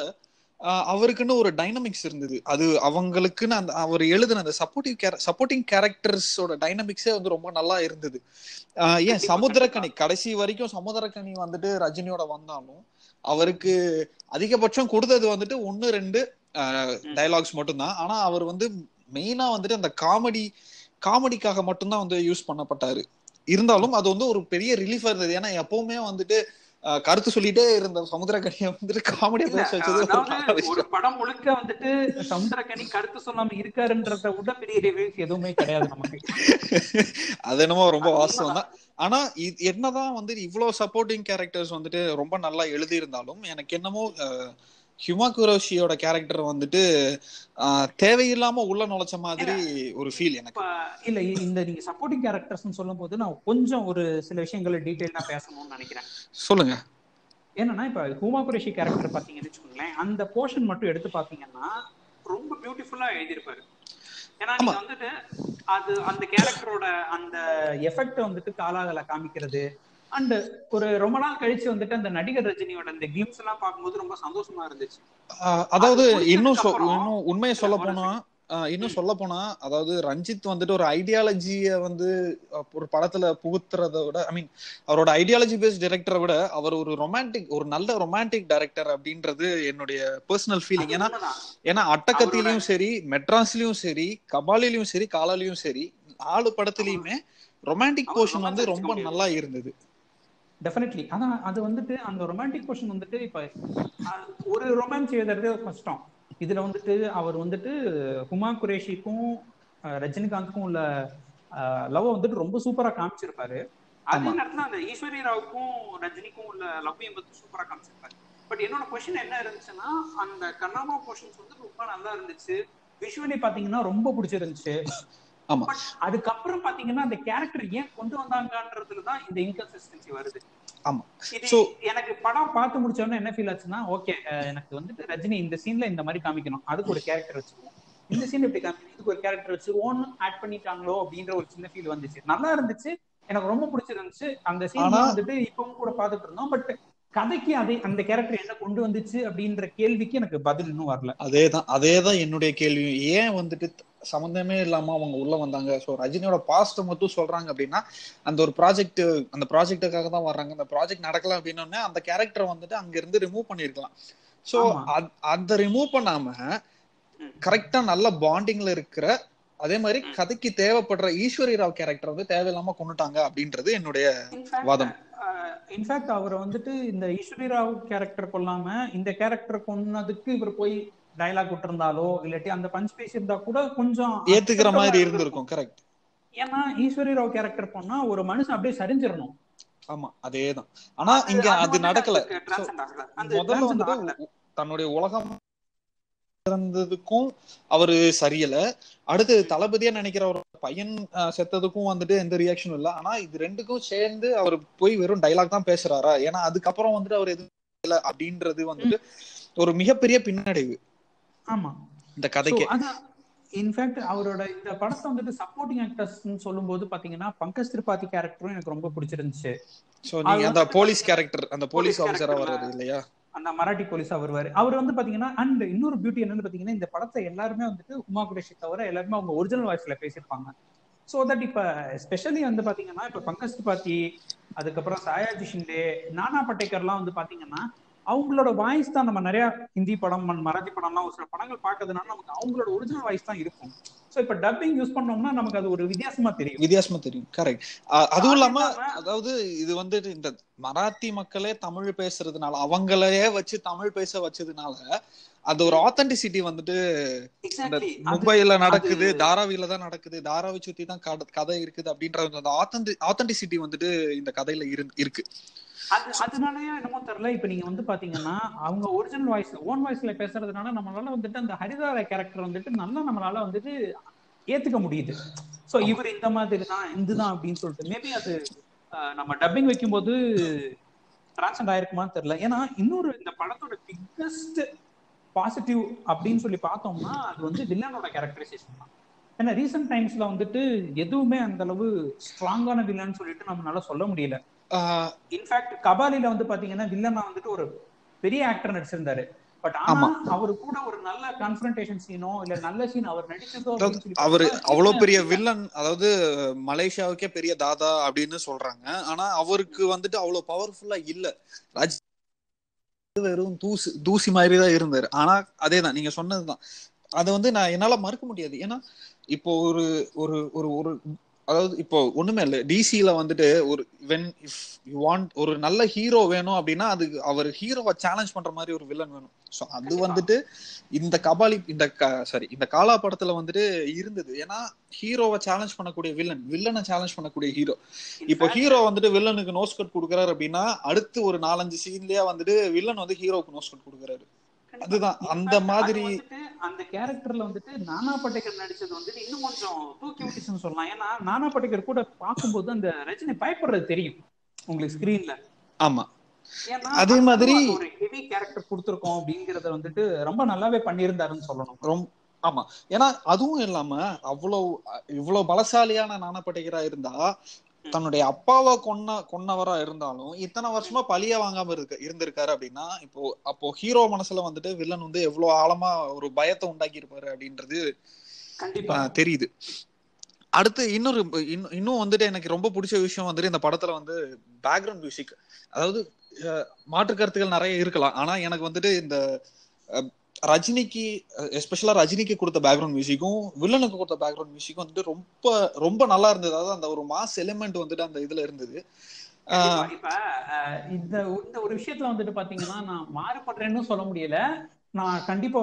அவருக்குன்னு ஒரு டைனமிக்ஸ் இருந்தது. அது அவங்களுக்குன்னு அந்த அவர் எழுதின அந்த சப்போர்ட்டிவ் கேர சப்போர்ட்டிங் கேரக்டர்ஸோட டைனமிக்ஸே வந்து ரொம்ப நல்லா இருந்தது. ஏன் சமுத்திரக்கனி கடைசி வரைக்கும் சமுத்திரக்கனி வந்துட்டு ரஜினியோட வந்தாலும் அவருக்கு அதிகபட்சம் கொடுத்தது வந்துட்டு ஒன்று ரெண்டு டயலாக்ஸ் மட்டும்தான். ஆனா அவர் வந்து மெயினா வந்துட்டு அந்த காமெடி காமெடிக்காக மட்டும்தான் வந்து யூஸ் பண்ணப்பட்டாரு. இருந்தாலும் அது வந்து ஒரு பெரிய ரிலீஃபா இருந்தது. ஏன்னா எப்பவுமே வந்துட்டு கருத்து சொல்லிட்டே இருந்த சமுத்திரக்கனியை வந்துட்டு காமெடியா பேச வச்சது ஒரு படம் முழுக்க வந்துட்டு சமுத்திரக்கனி கருத்து சொல்லாம இருக்காருன்றத விட பெரிய ரிவ்யூஸ் எதுவுமே கிடையாது நமக்கு. அது என்னமோ ரொம்ப வாஸ்தவம் தான். ஆனா இது என்னதான் வந்து இவ்வளவு சப்போர்ட்டிங் கேரக்டர்ஸ் வந்துட்டு ரொம்ப நல்லா எழுதி இருந்தாலும் எனக்கு என்னமோ ஹுமா குரோஷியோட கேரக்டர் வந்துட்டு தேவையில்லாம உள்ள நுழைச்ச மாதிரி ஒரு ஃபீல் எனக்கு. இல்ல இந்த நீங்க சப்போர்ட்டிங் கேரக்டர்ஸ் சொல்லும் போது நான் கொஞ்சம் ஒரு சில விஷயங்களை டீடைலா பேசணும்னு நினைக்கிறேன். சொல்லுங்க. ஏன்னா இப்ப ஹுமா குரோஷி கேரக்டர் பாத்தீங்கன்னு வச்சுக்கோங்களேன், அந்த போர்ஷன் மட்டும் எடுத்து பாத்தீங்கன்னா ரொம்ப பியூட்டிஃபுல்லா எழுதியிருப்பாரு. ஏன்னா நீங்க வந்துட்டு அது அந்த கேரக்டரோட அந்த எஃபெக்ட் வந்துட்டு காலாகல காமிக்கிறது. அண்ட் ஒரு ரொம்ப நாள் கழிச்சு வந்துட்டு அந்த நடிகர் ரஜினியோட அந்த கிளிம்ஸ் எல்லாம் பார்க்கும்போது ரொம்ப சந்தோஷமா இருந்துச்சு. அதாவது இன்னும் இன்னும் உண்மையை சொல்ல போனா இன்னும் சொல்ல போனா அதாவது ரஞ்சித் வந்துட்டு ஒரு ஐடியாலஜிய வந்து ஒரு படத்துல புகுத்துறத விட, ஐ மீன் அவரோட ஐடியாலஜி பேஸ்ட் டைரக்டரை விட அவர் ஒரு ரொமான்டிக் ஒரு நல்ல ரொமான்டிக் டைரக்டர் அப்படின்றது என்னுடைய பர்சனல் ஃபீலிங். ஏன்னா ஏன்னா அட்டகத்திலயும் சரி, மெட்ராஸ்லயும் சரி, கபாலிலயும் சரி, காலாலயும் சரி, நாலு படத்துலயுமே ரொமான்டிக் போர்ஷன் வந்து ரொம்ப நல்லா இருந்தது. டெஃபினெட்லி. ஆனால் அது வந்துட்டு அந்த ரொமான்டிக் போர்ஷன் வந்துட்டு இப்போ ஒரு ரொமான்ஸ் எழுதுறதே கஷ்டம். இதில் வந்துட்டு அவர் வந்துட்டு ஹுமா குரேஷிக்கும் ரஜினிகாந்துக்கும் உள்ள லவ் வந்துட்டு ரொம்ப சூப்பராக காமிச்சிருப்பாரு. அதே நேரத்தில் அந்த ஈஸ்வரி ராவுக்கும் ரஜினிக்கும் உள்ள லவ்வையும் வந்து சூப்பராக காமிச்சிருப்பாரு. பட் என்னோட கொஷின் என்ன இருந்துச்சுன்னா அந்த கண்ணாமா போர்ஷன்ஸ் வந்து ரொம்ப நல்லா இருந்துச்சு. விஷுவலி பார்த்தீங்கன்னா ரொம்ப பிடிச்சிருந்துச்சு. அதுக்கப்புறம் பாத்தீங்கன்னா அந்த கேரக்டர் ஏன் கொண்டு வந்தாங்கன்றதுலதான் இந்த இன்கன்சிஸ்டன்சி வருது. எனக்கு படம் பார்த்து முடிச்சோன்னா என்ன ஃபீல் ஆச்சுன்னா, ஓகே எனக்கு வந்துட்டு ரஜினி இந்த சீன்ல இந்த மாதிரி காமிக்கணும், அதுக்கு ஒரு கேரக்டர் வச்சுக்கணும், இந்த சீன் இப்படி காமிக்கணும், இதுக்கு ஒரு கேரக்டர் வச்சு ஓன் ஆட் பண்ணிட்டாங்களோ அப்படின்ற ஒரு சின்ன ஃபீல் வந்துச்சு. நல்லா இருந்துச்சு, எனக்கு ரொம்ப பிடிச்சிருந்துச்சு அந்த சீன். வந்துட்டு இப்பவும் கூட பாத்துட்டு இருந்தோம். பட் கதைக்கு அதை அந்த கேரக்டர் என்ன கொண்டு வந்துச்சு அப்படின்ற கேள்விக்கு எனக்கு பதில் இன்னும் வரல. அதேதான் அதேதான் என்னுடைய கேள்வி. ஏன் வந்துட்டு சம்பந்தமே இல்லாம அவங்க உள்ள வந்தாங்க? ஸோ ரஜினியோட பாஸ்ட் மட்டும் சொல்றாங்க அப்படின்னா அந்த ஒரு ப்ராஜெக்ட் அந்த ப்ராஜெக்டுக்காக தான் வர்றாங்க. அந்த ப்ராஜெக்ட் நடக்கல அப்படின்னோடனே அந்த கேரக்டர் வந்துட்டு அங்க இருந்து ரிமூவ் பண்ணிருக்கலாம். ஸோ அதை ரிமூவ் பண்ணாம கரெக்டா நல்ல பாண்டிங்ல இருக்கிற, அதே மாதிரி கதைக்கு தேவைப்படுற ஈஸ்வரி ராவ் கேரக்டர் வந்து தேவையில்லாம கொண்டுட்டாங்க அப்படின்றது என்னுடைய வாதம். இன்ஃபேக்ட் அவரை வந்துட்டு இந்த ஈஸ்வரி ராவ் கேரக்டர் கொள்ளாம இந்த கேரக்டர் கொன்னதுக்கு இவர் போய் டயலாக் விட்டுருந்தாலோ இல்லாட்டி அந்த பஞ்ச் பேசியிருந்தா கூட கொஞ்சம் ஏத்துக்கிற மாதிரி இருந்திருக்கும். கரெக்ட். ஏன்னா ஈஸ்வரி ராவ் கேரக்டர் போனா ஒரு மனுஷன் அப்படியே சரிஞ்சிடணும். ஆமா, அதேதான். ஆனா இங்க அது நடக்கல. முதல்ல வந்து தன்னுடைய உலகம் இருந்ததுக்கும் அவரு சரியல. அடுத்து தளபதியா நினைக்கிறவரோட பையன் செத்ததுக்கும் வந்துட்டு எந்த ரியாக்ஷனும் இல்லை. ஆனா இது ரெண்டுக்கும் சேர்ந்து அவர் போய் வெறும் டைலாக் தான் பேசுறாரா, ஏன்னா அதுக்கப்புறம் வந்துட்டு அவர் எதுவும் இல்லை அப்படின்றது வந்துட்டு ஒரு மிகப்பெரிய பின்னடைவு. ஆமா, இந்த கதைக்கு. இன்ஃபேக்ட் அவரோட இந்த படத்தை வந்துட்டு சப்போர்ட்டிங் ஆக்டர்ஸ்ன்னு சொல்லும் போது பாத்தீங்கன்னா பங்கஜ் திரிபாதி கேரக்டரும் எனக்கு ரொம்ப பிடிச்சிருந்துச்சு. அந்த போலீஸ் கேரக்டர், அந்த போலீஸ் ஆஃபீஸரா வர்றது இல்லையா, அந்த மராட்டி போலீஸா வருவாரு அவர் வந்து பாத்தீங்கன்னா. அண்ட் இன்னொரு பியூட்டி என்னன்னு பாத்தீங்கன்னா, இந்த படத்தை எல்லாருமே வந்துட்டு ஹுமா குரேஷி தவிர எல்லாருமே அவங்க ஒரிஜினல் வாய்ஸ்ல பேசியிருப்பாங்க. சோ தட் இப்ப ஸ்பெஷலி வந்து பாத்தீங்கன்னா இப்ப பங்கஜ் திரிபாதி, அதுக்கப்புறம் சாயாஜி ஷிண்டே, நானா பட்டேகர்லாம் வந்து பாத்தீங்கன்னா அவங்களோட வாய்ஸ் தான். நம்ம நிறைய ஹிந்தி படம், மராத்தி படம்லாம் ஒரு சில படங்கள் பார்க்கறதுனால நமக்கு அவங்களோட ஒரிஜினல் வாய்ஸ் தான் இருக்கும். சோ இப்ப டப்பிங் யூஸ் பண்ணோம்னா நமக்கு அது ஒரு வித்தியாசமா தெரியும், வித்தியாசமா தெரியும். கரெக்ட். அதுவும் இல்லாம அதாவது இது வந்துட்டு இந்த மராத்தி மக்களே தமிழ் பேசுறதுனால, அவங்களையே வச்சு தமிழ் பேச வச்சதுனால அது ஒரு ஆத்தென்டிசிட்டி வந்துட்டு. மும்பைல நடக்குது, தாராவில தான் நடக்குது, தாராவி சுத்தி தான் கதை இருக்குது அப்படின்றது அந்த ஆத்தென்டிசிட்டி வந்துட்டு இந்த கதையில இருக்கு. அது அதனாலயே என்னமோ தெரியல. இப்ப நீங்க வந்து பாத்தீங்கன்னா அவங்க ஒரிஜினல் வாய்ஸ், ஓன் வாய்ஸ்ல பேசுறதுனால நம்மளால வந்துட்டு அந்த ஹரிதார கேரக்டர் வந்துட்டு நல்லா நம்மளால வந்துட்டு ஏத்துக்க முடியுது. சோ இவர் இந்த மாதிரி தான் இதுதான் அப்படின்னு சொல்லிட்டு மேபி அது நம்ம டப்பிங் வைக்கும் போது டிரான்ஸ்லேட் ஆயிருக்குமான்னு தெரியல. ஏன்னா இன்னொரு இந்த படத்தோட பிக்கஸ்ட் பாசிட்டிவ் அப்படின்னு சொல்லி பார்த்தோம்னா அது வந்து வில்லனோட கேரக்டரைசேஷன் தான். ஏன்னா ரீசெண்ட் டைம்ஸ்ல வந்துட்டு எதுவுமே அந்த அளவு ஸ்ட்ராங்கான வில்லன்னு சொல்லிட்டு நம்மளால சொல்ல முடியல. இன்ஃபேக்ட் கபாலில வந்து பாத்தீங்கன்னா வில்லனா வந்துட்டு ஒரு பெரிய ஆக்டர் நடிச்சிருந்தாரு. பட் ஆனா அவரு கூட ஒரு நல்ல கான்ஃபரன்டேஷன் சீனோ இல்ல நல்ல சீன் அவர் நடிச்சதோ, அவரு அவ்வளவு பெரிய வில்லன், அதாவது மலேசியாவுக்கே பெரிய தாதா அப்படின்னு சொல்றாங்க. ஆனா அவருக்கு வந்துட்டு அவ்வளவு பவர்ஃபுல்லா இல்ல, ரஜ் வெறும் தூசி தூசி மாதிரி தான் இருந்தாரு. ஆனா அதேதான் நீங்க சொன்னதுதான், அதை வந்து நான் என்னால மறுக்க முடியாது. ஏன்னா இப்போ ஒரு ஒரு ஒரு அதாவது இப்போ ஒண்ணுமே இல்லை, டிசியில வந்துட்டு ஒரு வென் இஃப் யூ வாண்ட் ஒரு நல்ல ஹீரோ வேணும் அப்படின்னா அது அவர் ஹீரோவை சேலஞ்ச் பண்ற மாதிரி ஒரு வில்லன் வேணும். ஸோ அது வந்துட்டு இந்த கபாலி இந்த சாரி இந்த காலா படத்துல வந்துட்டு இருந்தது. ஏன்னா ஹீரோவை சேலஞ்ச் பண்ணக்கூடிய வில்லன், வில்லனை சேலஞ்ச் பண்ணக்கூடிய ஹீரோ. இப்போ ஹீரோ வந்துட்டு வில்லனுக்கு நோஸ் கட் கொடுக்குறாரு அப்படின்னா அடுத்து ஒரு நாலஞ்சு சீன்லயே வந்துட்டு வில்லன் வந்து ஹீரோவுக்கு நோஸ் கட் கொடுக்குறாரு. அதுதான் அந்த மாதிரி அந்த கேரக்டர்ல வந்துட்டு நானா பட்டேகர் நடிச்சது வந்துட்டு இன்னும் கொஞ்சம் தூக்கி விட்டுச்சுன்னு சொல்லலாம். ஏன்னா நானா பட்டேகர் கூட பார்க்கும்போது அந்த ரஜினி பயப்படுறது தெரியும் உங்களுக்கு ஸ்கிரீன்ல. ஆமா, அதே மாதிரி ஒரு ஹெவி கேரக்டர் கொடுத்துருக்கோம் அப்படிங்கறத வந்துட்டு ரொம்ப நல்லாவே பண்ணியிருந்தாருன்னு சொல்லணும். ரொம்ப ஆமா, ஏன்னா அதுவும் இல்லாம அவ்வளவு இவ்வளவு பலசாலியான நானா பட்டேகரா இருந்தா தன்னுடைய அப்பாவை கொன்ன கொன்னவரா இருந்தாலும் இத்தனை வருஷமா பழிய வாங்காம இருக்க இருந்திருக்காரு அப்படின்னா இப்போ அப்போ ஹீரோ மனசுல வந்துட்டு வில்லன் வந்து எவ்வளவு ஆழமா ஒரு பயத்தை உண்டாக்கி இருப்பாரு அப்படின்றது கண்டிப்பா தெரியுது. அடுத்து இன்னொரு இன்னும் வந்துட்டு எனக்கு ரொம்ப பிடிச்ச விஷயம் வந்துட்டு இந்த படத்துல வந்து பேக்ரவுண்ட் மியூசிக், அதாவது மாற்று கருத்துக்கள் நிறைய இருக்கலாம். ஆனா எனக்கு வந்துட்டு இந்த ரஜினிக்கு எஸ்பெஷலா ரஜினிக்கு கொடுத்த பேக்ரவுண்ட் மியூசிக்கும் வில்லனுக்கு கொடுத்த பேக்ரவுண்ட் மியூசிக்கும் வந்துட்டு ரொம்ப ரொம்ப நல்லா இருந்தது. அதாவது அந்த ஒரு மாஸ் எலிமெண்ட் வந்துட்டு அந்த இதுல இருந்தது. இப்ப இந்த இந்த ஒரு விஷயத்துல வந்துட்டு பாத்தீங்கன்னா நான் மாறுபடுறேன்னு சொல்ல முடியல, நான் கண்டிப்பா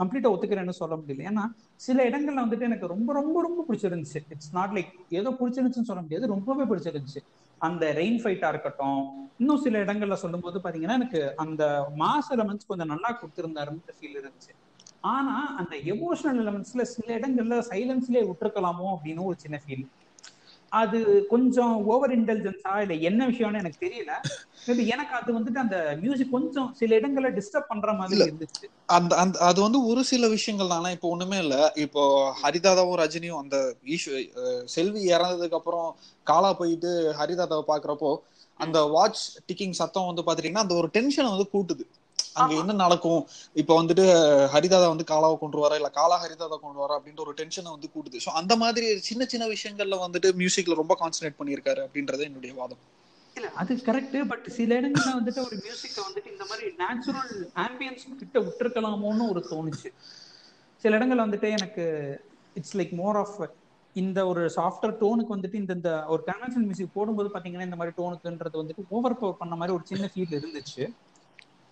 கம்ப்ளீட்டா ஒத்துக்கிறேன்னு சொல்ல முடியல. ஏன்னா சில இடங்கள்ல வந்துட்டு எனக்கு ரொம்ப ரொம்ப ரொம்ப பிடிச்சிருந்துச்சு. இட்ஸ் நாட் லைக் ஏதோ பிடிச்சிருந்துச்சுன்னு சொல்ல முடியாது, ரொம்பவே பிடிச்சிருந்துச்சு. அந்த ரெயின் ஃபைட்டா இருக்கட்டும், இன்னும் சில இடங்கள்ல சொல்லும் போது பாத்தீங்கன்னா எனக்கு அந்த மாஸ் எலமெண்ட்ஸ் கொஞ்சம் நல்லா கொடுத்திருந்தாருன்னு ஃபீல் இருந்துச்சு. ஆனா அந்த எமோஷனல் எலமெண்ட்ஸ்ல சில இடங்கள்ல சைலன்ஸ்லயே விட்டுருக்கலாமோ அப்படின்னு ஒரு சின்ன ஃபீல். அது கொஞ்சம் ஓவர் இன்டெலிஜென்ஸா இல்ல என்ன விஷயம்னு எனக்கு தெரியல. மேபி எனக்கு அது வந்துட்டு அந்த மியூசிக் கொஞ்சம் சில இடங்கள்ல டிஸ்டர்ப் பண்ற மாதிரி இருந்துச்சு. அந்த அந்த அது வந்து ஒரு சில விஷயங்கள் தானே, இப்போ ஒண்ணுமே இல்ல. இப்போ ஹரிதாதாவும் ரஜினியும் அந்த செல்வி இறந்ததுக்கு அப்புறம் காலா போயிட்டு ஹரிதாதாவை பாக்குறப்போ அந்த வாட்ச் டிக்கிங் சத்தம் வந்து பாத்துட்டீங்கன்னா அந்த ஒரு டென்ஷன் வந்து கூட்டுது. அங்க என்ன நடக்கும், இப்ப வந்துட்டு ஹரிதாதா வந்து காலாவை கொண்டு வரா இல்ல காலா ஹரிதாதா கொண்டு வரா அப்படின்ற ஒரு டென்ஷனை வந்து கூட்டுது. சோ அந்த மாதிரி சின்ன சின்ன விஷயங்கள்ல வந்துட்டு மியூசிக்ல ரொம்ப கான்சன்ட்ரேட் பண்ணியிருக்காரு அப்படின்றது என்னுடைய வாதம். இல்ல அது கரெக்ட், பட் சில இடங்கள்ல வந்துட்டு ஒரு மியூசிக்கை வந்துட்டு இந்த மாதிரி நேச்சுரல் ஆம்பியன்ஸ் கிட்ட விட்டுருக்கலாமோன்னு ஒரு தோணுச்சு. சில இடங்கள்ல வந்துட்டு எனக்கு இட்ஸ் லைக் மோர் ஆஃப் இந்த ஒரு சாஃப்ட்வேர் டோனுக்கு வந்துட்டு இந்த ஒரு கன்வென்ஷனல் மியூசிக் போடும்போது பாத்தீங்கன்னா இந்த மாதிரி டோனுக்குன்றது வந்துட்டு ஓவர் பவர் பண்ண மாதிரி ஒரு சின்ன ஃபீல் இருந்துச்சு.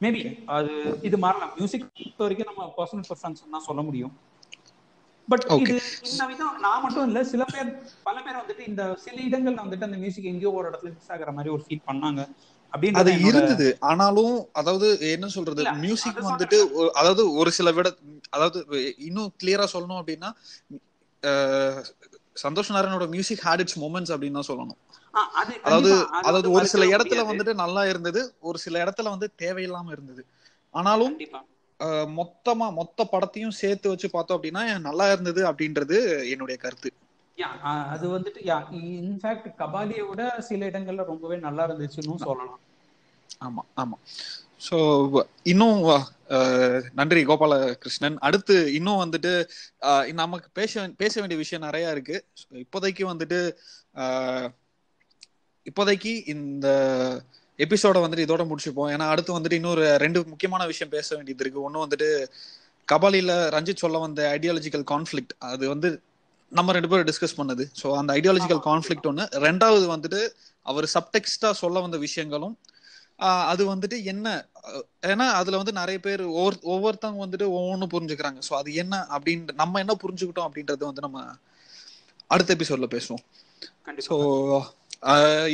மேபி அது இது மாறலாம், மியூசிக் பொறுத்த வரைக்கும் நம்ம பர்சனல் பெர்ஃபார்மன்ஸ் தான் சொல்ல முடியும். பட் இது இந்த விதம் நான் மட்டும் இல்லை, சில பேர் பல பேர் வந்துட்டு இந்த சில இடங்கள்ல வந்துட்டு அந்த மியூசிக் எங்கேயோ ஒரு இடத்துல மிஸ் ஆகிற மாதிரி ஒரு ஃபீல் பண்ணாங்க அப்படின்னு அது இருந்தது. ஆனாலும் அதாவது என்ன சொல்றது, மியூசிக் வந்துட்டு அதாவது ஒரு சில விட அதாவது இன்னும் கிளியரா சொல்லணும் அப்படின்னா சந்தோஷ் நாராயணோட மியூசிக் ஹேட் இட்ஸ் மொமெண்ட்ஸ் அப்படின்னு தான் சொல்லணும். அதாவது அதாவது ஒரு சில இடத்துல வந்துட்டு நல்லா இருந்தது, ஒரு சில இடத்துல வந்து தேவையில்லாம இருந்தது. ஆனாலும் மொத்தமா மொத்த படத்தையும் சேர்த்து வச்சு பார்த்தோம் அப்படின்னா நல்லா இருந்தது அப்படின்றது என்னுடைய கருத்து. அது வந்துட்டு இன்ஃபேக்ட் கபாலியை விட சில இடங்கள்ல ரொம்பவே நல்லா இருந்துச்சுன்னு சொல்லலாம். ஆமா ஆமா. ஸோ இன்னும் நன்றி கோபால கிருஷ்ணன். அடுத்து இன்னும் வந்துட்டு நமக்கு பேச பேச வேண்டிய விஷயம் நிறையா இருக்கு. இப்போதைக்கு வந்துட்டு இப்போதைக்கு இந்த எபிசோட வந்துட்டு இதோட முடிச்சுப்போம். ஏன்னா அடுத்து வந்துட்டு இன்னொரு ரெண்டு முக்கியமான விஷயம் பேச வேண்டியது இருக்கு. ஒன்று வந்துட்டு கபாலியில் ரஞ்சித் சொல்ல வந்த ஐடியாலஜிக்கல் கான்ஃப்ளிக்ட், அது வந்து நம்ம ரெண்டு பேரும் டிஸ்கஸ் பண்ணது. ஸோ அந்த ஐடியாலஜிக்கல் கான்ஃப்ளிக்ட் ஒன்று. ரெண்டாவது வந்துட்டு அவர் சப்டெக்ஸ்டாக சொல்ல வந்த விஷயங்களும் அது வந்துட்டு என்ன, ஏன்னா அதுல வந்து நிறைய பேர் ஒவ்வொரு ஒவ்வொருத்தவங்க வந்துட்டு ஒவ்வொன்றும் புரிஞ்சுக்கிறாங்க. ஸோ அது என்ன அப்படின்ற நம்ம என்ன புரிஞ்சுக்கிட்டோம் அப்படின்றது வந்து நம்ம அடுத்த எபிசோட்ல பேசுவோம். ஸோ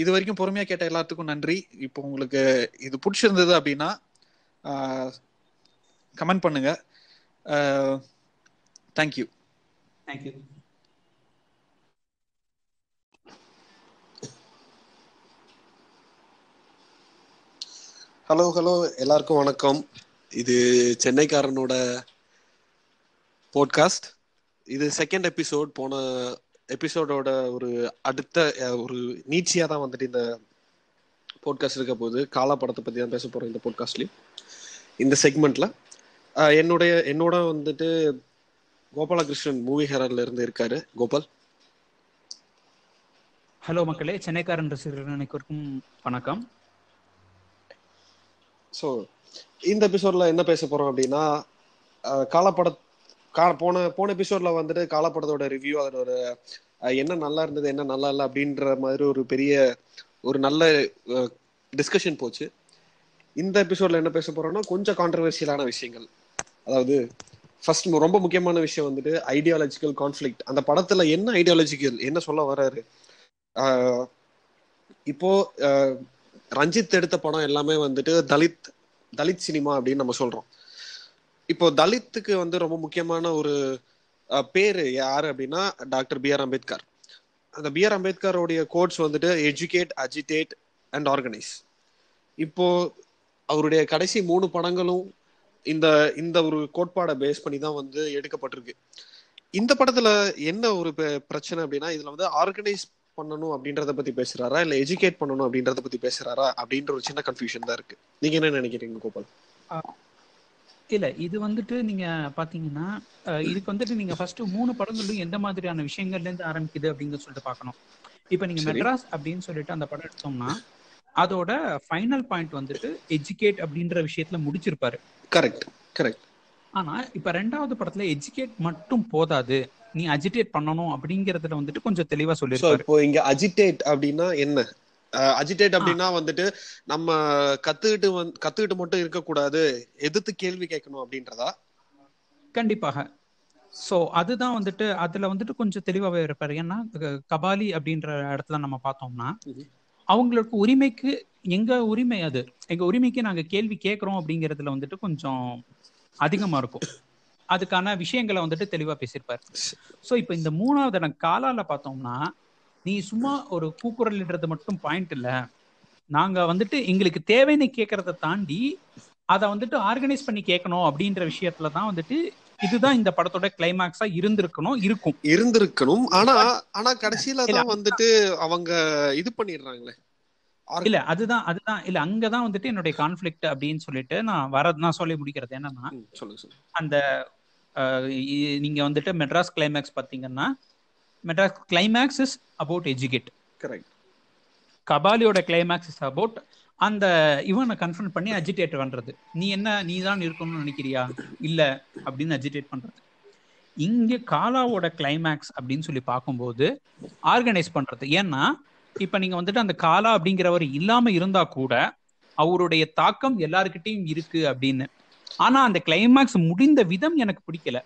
இது வரைக்கும் பொறுமையா கேட்ட எல்லாத்துக்கும் நன்றி. இப்போ உங்களுக்கு இது பிடிச்சிருந்தது அப்படின்னா கமெண்ட் பண்ணுங்க. Thank you thank you. ஹலோ ஹலோ எல்லாருக்கும் வணக்கம். இது சென்னைக்காரனோட போட்காஸ்ட். இது செகண்ட் எபிசோட். போன எபிசோடோட ஒரு அடுத்த ஒரு நீட்சியாக தான் வந்துட்டு இந்த போட்காஸ்ட் இருக்க போகுது. காலா படத்தை பற்றி தான் பேச போகிறோம் இந்த போட்காஸ்ட்லேயும். இந்த செக்மெண்ட்டில் என்னுடைய என்னோட வந்துட்டு கோபாலகிருஷ்ணன் மூவி ஹெரால்ட்ல இருந்து இருக்காரு. கோபால். ஹலோ மக்களே, சென்னைக்காரன் ரசிகர்கள் அனைவருக்கும் வணக்கம். ஸோ இந்த எபிசோடில் என்ன பேச போகிறோம் அப்படின்னா காலாப்பட கா போன போன எபிசோடில் வந்துட்டு காலாப்படத்தோட ரிவ்யூ, அதோட என்ன நல்லா இருந்தது என்ன நல்லா இல்லை அப்படின்ற மாதிரி ஒரு பெரிய ஒரு நல்ல டிஸ்கஷன் போச்சு. இந்த எபிசோடில் என்ன பேச போகிறோன்னா கொஞ்சம் கான்ட்ரவர்ஷியலான விஷயங்கள். அதாவது ஃபர்ஸ்ட் ரொம்ப முக்கியமான விஷயம் வந்துட்டு ஐடியாலஜிக்கல் கான்ஃப்ளிக்ட். அந்த படத்தில் என்ன ஐடியாலஜிக்கல் என்ன சொல்ல வர்றாரு. இப்போது ரஞ்சித் எடுத்த படம் எல்லாமே வந்துட்டு தலித் தலித் சினிமா அப்படின்னு நம்ம சொல்றோம். இப்போ தலித்துக்கு வந்து ரொம்ப முக்கியமான ஒரு பேரு யாரு அப்படின்னா டாக்டர் பி ஆர் அம்பேத்கர். அந்த பி ஆர் அம்பேத்கரோடைய கோட்ஸ் வந்துட்டு எஜுகேட், அஜிடேட் அண்ட் ஆர்கனைஸ். இப்போ அவருடைய கடைசி மூணு படங்களும் இந்த இந்த ஒரு கோட்பாடை பேஸ் பண்ணி தான் வந்து எடுக்கப்பட்டிருக்கு. இந்த படத்துல என்ன ஒரு பிரச்சனை அப்படின்னா இதுல வந்து ஆர்கனைஸ் பண்ணணும் அப்படின்றத பத்தி பேசுறாரா இல்ல எஜுகேட் பண்ணணும் அப்படின்றத பத்தி பேசுறாரா அப்படின்ற ஒரு சின்ன கன்ஃபியூஷன் தான் இருக்கு. நீங்க என்ன நினைக்கிறீங்க கோபால்? இல்ல இது வந்துட்டு நீங்க பாத்தீங்கன்னா இதுக்கு வந்துட்டு நீங்க ஃபர்ஸ்ட் மூணு படங்களும் எந்த மாதிரியான விஷயங்கள்ல இருந்து ஆரம்பிக்குது அப்படின்னு சொல்லிட்டு பாக்கணும். இப்ப நீங்க மெட்ராஸ் அப்படின்னு சொல்லிட்டு அந்த படம் எடுத்தோம்னா அதோட ஃபைனல் பாயிண்ட் வந்துட்டு எஜுகேட் அப்படின்ற விஷயத்துல முடிச்சிருப்பாரு. Correct correct. ஆனா இப்ப ரெண்டாவது படத்துல எஜுகேட் மட்டும் போதாது, நீ அஜிடேட் பண்ணணும் அப்படிங்கறதுல வந்துட்டு கொஞ்சம் தெளிவா சொல்லிருக்காரு. இப்போ இங்க அஜிடேட் அப்படினா என்ன? அஜிடேட் அப்படினா வந்துட்டு நம்ம கத்துக்கிட்டு கத்துக்கிட்டு மட்டும் இருக்க கூடாது, எதிர்த்து கேள்வி கேட்கணும் அப்படின்றதா? கண்டிப்பாக. சோ அதுதான் வந்துட்டு அதுல வந்துட்டு கொஞ்சம் தெளிவாவே இருப்பாரு. ஏன்னா கபாலி அப்படின்ற இடத்துல நம்ம பார்த்தோம்னா அவங்களுக்கு உரிமைக்கு எங்க உரிமை அது எங்க உரிமைக்கு நாங்க கேள்வி கேட்கறோம் அப்படிங்கறதுல வந்துட்டு கொஞ்சம் அதிகமா இருக்கும். அதுக்கான விஷயங்களை வந்துட்டு தெளிவா பேசியிருப்பாரு. சோ இப்ப இந்த மூணாவது நான் காலால பார்த்தோம்னா நீ சும்மா ஒரு கூக்குரல்ன்றது மட்டும் பாயிண்ட் இல்ல, நாங்க வந்துட்டு எங்களுக்கு தேவைன்னு கேட்கறத தாண்டி அதை வந்துட்டு ஆர்கனைஸ் பண்ணி கேட்கணும் அப்படின்ற விஷயத்துலதான் வந்துட்டு இதுதான் இந்த படத்தோட கிளைமாக்ஸா இருந்திருக்கணும் இருக்கும் இருந்திருக்கணும். ஆனா ஆனா கடைசியில தான் வந்துட்டு அவங்க இது பண்ணிடுறாங்களே. இல்ல அதுதான் அதுதான் இல்ல அங்கதான் வந்துட்டு என்னுடைய கான்ஃபிளிக்ட் அப்படின்னு சொல்லிட்டு நான் வர நான் சொல்லி முடிக்கிறது என்னன்னா அந்த நீங்க வந்துட்டு மெட்ராஸ் கிளைமேக்ஸ் பாத்தீங்கன்னா Madras climax is about educate. Correct. கபாலியோட கிளைமேக்ஸ் இஸ் அபவுட் அந்த இவனை கன்ஃபர்ம் பண்ணி அஜிடேட் பண்றது. நீ என்ன நீ தான் இருக்கணும்னு நினைக்கிறியா இல்ல அப்படின்னு அஜிடேட் பண்றது. இங்க காலாவோட கிளைமேக்ஸ் அப்படின்னு சொல்லி பார்க்கும்போது ஆர்கனைஸ் பண்றது. ஏன்னா இப்ப நீங்க வந்துட்டு அந்த காலா அப்படிங்கிறவர் இல்லாம இருந்தா கூட அவருடைய தாக்கம் எல்லாருக்கிட்டையும் இருக்கு அப்படின்னு. ஆனா அந்த கிளைமேக்ஸ் முடிந்த விதம் எனக்கு பிடிக்கல.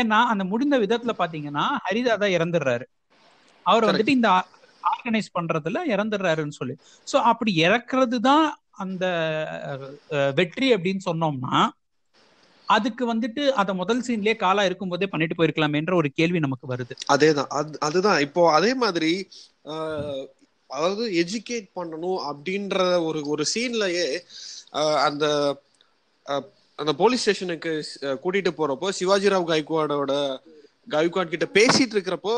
ஏன்னா அந்த முடிந்த விதத்துல பாத்தீங்கன்னா ஹரிதாதா இறந்துடுறாரு. அவர் வந்துட்டு இந்த ஆர்கனைஸ் பண்றதுல இறந்துடுறாருன்னு சொல்லி. சோ அப்படி இறக்குறது தான் அந்த வெற்றி அப்படின்னு சொன்னோம்னா அதுக்கு வந்துட்டு அதை முதல் சீன்லயே காலா இருக்கும் போதே பண்ணிட்டு போயிருக்கலாம் என்ற ஒரு கேள்வி நமக்கு வருது. அதேதான், அதுதான் இப்போ அதே மாதிரி அதாவது எஜுகேட் பண்ணணும் அப்படின்ற ஒரு ஒரு சீன்லயே அந்த அந்த போலீஸ் ஸ்டேஷனுக்கு கூட்டிட்டு போறப்போ சிவாஜி ராவ் கைக்வாடோட கைக்வாட் கிட்ட பேசிட்டு இருக்கிறப்போ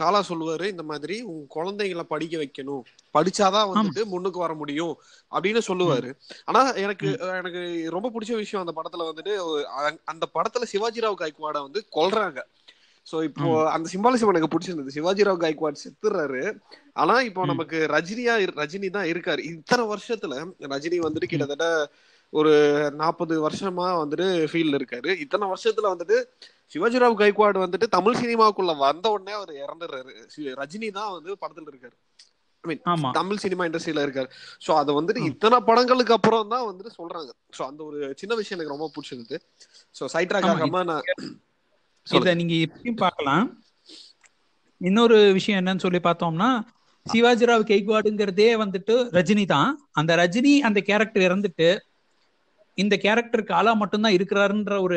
காலா சொல்லுவாரு, இந்த மாதிரி உங்க குழந்தைங்களை படிக்க வைக்கணும், படிச்சாதான் வந்துட்டு முன்னுக்கு வர முடியும் அப்படின்னு சொல்லுவாரு. ஆனா எனக்கு எனக்கு ரொம்ப பிடிச்ச விஷயம் அந்த படத்துல வந்துட்டு அந்த படத்துல சிவாஜி ராவ் கைக்வாட வந்து கொல்றாங்க. சோ இப்போ அந்த சிம்பாலிசம் எனக்கு பிடிச்சிருந்தது. சிவாஜி ராவ் கைக்வாட் செத்துறாரு, ஆனா இப்போ நமக்கு ரஜினியா ரஜினி தான் இருக்காரு. இத்தனை வருஷத்துல ரஜினி வந்துட்டு கிட்டத்தட்ட ஒரு நாற்பது வருஷமா வந்துட்டு ஃபீல்ட்ல இருக்காரு. இத்தனை வருஷத்துல வந்துட்டு சிவாஜி ராவ் கைக்வாட் வந்துட்டு தமிழ் சினிமாவுக்குள்ள வந்த உடனே அவர் இறந்துடுறாரு. ரஜினி தான் வந்து படத்துல இருக்காரு, ஐ மீன் தமிழ் சினிமா இண்டஸ்ட்ரியில இருக்காரு. சோ அதை வந்துட்டு இத்தனை படங்களுக்கு அப்புறம் தான் வந்துட்டு சொல்றாங்க. சோ அந்த ஒரு சின்ன விஷயம் எனக்கு ரொம்ப பிடிச்சிருந்தது. சோ சைட்ராக் ஆகாம நான் இத நீங்க எப்பயும் பார்க்கலாம். இன்னொரு விஷயம் என்னன்னு சொல்லி பார்த்தோம்னா, சிவாஜி ராவ் கைக்வாடுங்கிறதே வந்துட்டு ரஜினி தான். அந்த ரஜினி அந்த கேரக்டர் இறந்துட்டு இந்த கேரக்டர் காலா மட்டும்தான் இருக்கிறாருன்ற ஒரு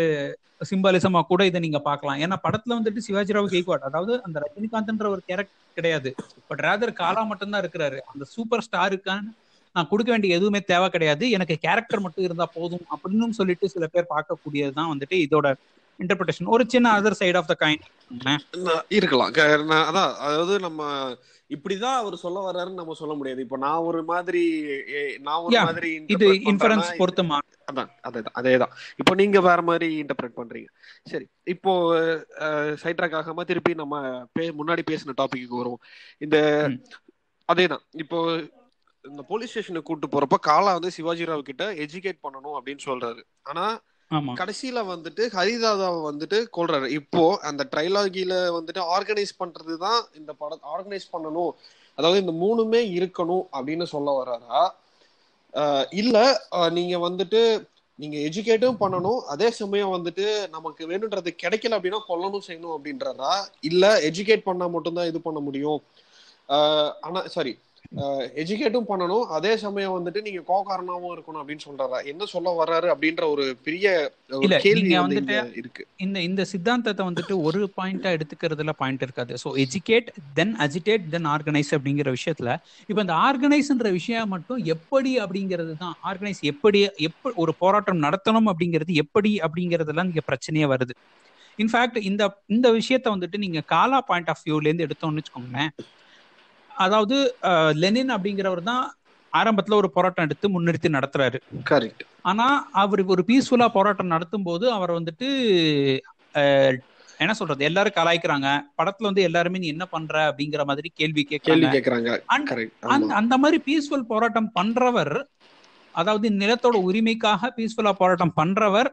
சிம்பாலிசமா கூட இதை நீங்க பாக்கலாம். ஏன்னா படத்துல வந்துட்டு சிவாஜி ராவ் கைக்வாட் அதாவது அந்த ரஜினிகாந்த்ன்ற ஒரு கேரக்டர் கிடையாது, பட் ரேதர் காலா மட்டும்தான் இருக்கிறாரு. அந்த சூப்பர் ஸ்டாருக்கான நான் கொடுக்க வேண்டிய எதுவுமே தேவை கிடையாது, எனக்கு கேரக்டர் மட்டும் இருந்தா போதும் அப்படின்னு சொல்லிட்டு சில பேர் பார்க்கக்கூடியதுதான் வந்துட்டு இதோட இன்டர்பிரேஷன். ஒரு சின்ன other side of the coin இருக்கலாம். அதான் அதாவது நம்ம இப்படிதான் அவர் சொல்ல வர்றாருன்னு நம்ம சொல்ல முடியாது. இப்போ நான் ஒரு மாதிரி நான் ஒரு மாதிரி இது இன்ஃபரன்ஸ் பொறுத்தமா அதான் அதேதான் அதேதான் இப்போ நீங்க வேற மாதிரி இன்டர்பிரேட் பண்றீங்க. சரி, இப்போ சைட்ராக் ஆகாம திருப்பி நம்ம முன்னாடி பேசின டாபிக்கு வருவோம். இந்த அதேதான் இப்போ இந்த போலீஸ் ஸ்டேஷனுக்கு கூட்டு போறப்ப காலா வந்து சிவாஜி ராவ் கிட்ட எஜுகேட் பண்ணணும் அப்படின்னு சொல்றாரு. ஆனா கடைசியில வந்துட்டு ஹரிதாதாவை வந்துட்டு கொல்றாரு. இப்போ அந்த ட்ரைலாகில வந்துட்டு ஆர்கனைஸ் பண்றதுதான் இந்த படம், ஆர்கனைஸ் பண்ணணும், அதாவது இந்த மூணுமே இருக்கணும் அப்படின்னு சொல்ல வர்றாரா, இல்ல நீங்க வந்துட்டு நீங்க எஜுகேட்டும் பண்ணணும் அதே சமயம் வந்துட்டு நமக்கு வேணுன்றது கிடைக்கல அப்படின்னா கொல்லணும் செய்யணும் அப்படின்றதா, இல்ல எஜுகேட் பண்ணா மட்டும்தான் இது பண்ண முடியும், ஆனா சாரி எஜுகேட்டும் பண்ணணும் அதே சமயம் வந்துட்டு நீங்க கோகாரணமாவும் இருக்கணும் அப்படின்னு சொல்றாரா, என்ன சொல்ல வர்றாரு அப்படின்ற ஒரு பெரிய கேள்வி வந்துட்டு இருக்கு. இந்த இந்த சித்தாந்தத்தை வந்துட்டு ஒரு பாயிண்டா எடுத்துக்கிறதுல பாயிண்ட் இருக்காது. So educate then agitate then organise அப்படிங்கிற விஷயத்துல இப்போ இந்த ஆர்கனைஸ்ன்ற விஷயம் மட்டும் எப்படி அப்படிங்கிறது தான், ஆர்கனைஸ் எப்படி எப்ப ஒரு போராட்டம் நடத்தணும் அப்படிங்கிறது எப்படி அப்படிங்கிறதுலாம் இங்க பிரச்சனையே வருது. இன்ஃபேக்ட் இந்த இந்த விஷயத்த வந்துட்டு நீங்க காலா பாயிண்ட் ஆஃப் வியூல இருந்து எடுத்தோம்னு வச்சுக்கோங்களேன். அதாவது லெனின் அப்படிங்கிறவர் தான் ஆரம்பத்துல ஒரு போராட்டம் எடுத்து முன்னிறுத்தி நடத்துறாரு. கரெக்ட். ஆனா அவர் ஒரு பீஸ்ஃபுல்லா போராட்டம் நடத்தும் போது அவர் வந்துட்டு என்ன சொல்றது, எல்லாரும் கலாய்க்கிறாங்க, படத்துல வந்து எல்லாருமே நீ என்ன பண்ற அப்படிங்கிற மாதிரி கேள்வி கேட்கறாங்க. அந்த மாதிரி பீஸ்ஃபுல் போராட்டம் பண்றவர், அதாவது நிலத்தோட உரிமைக்காக பீஸ்ஃபுல்லா போராட்டம் பண்றவர்,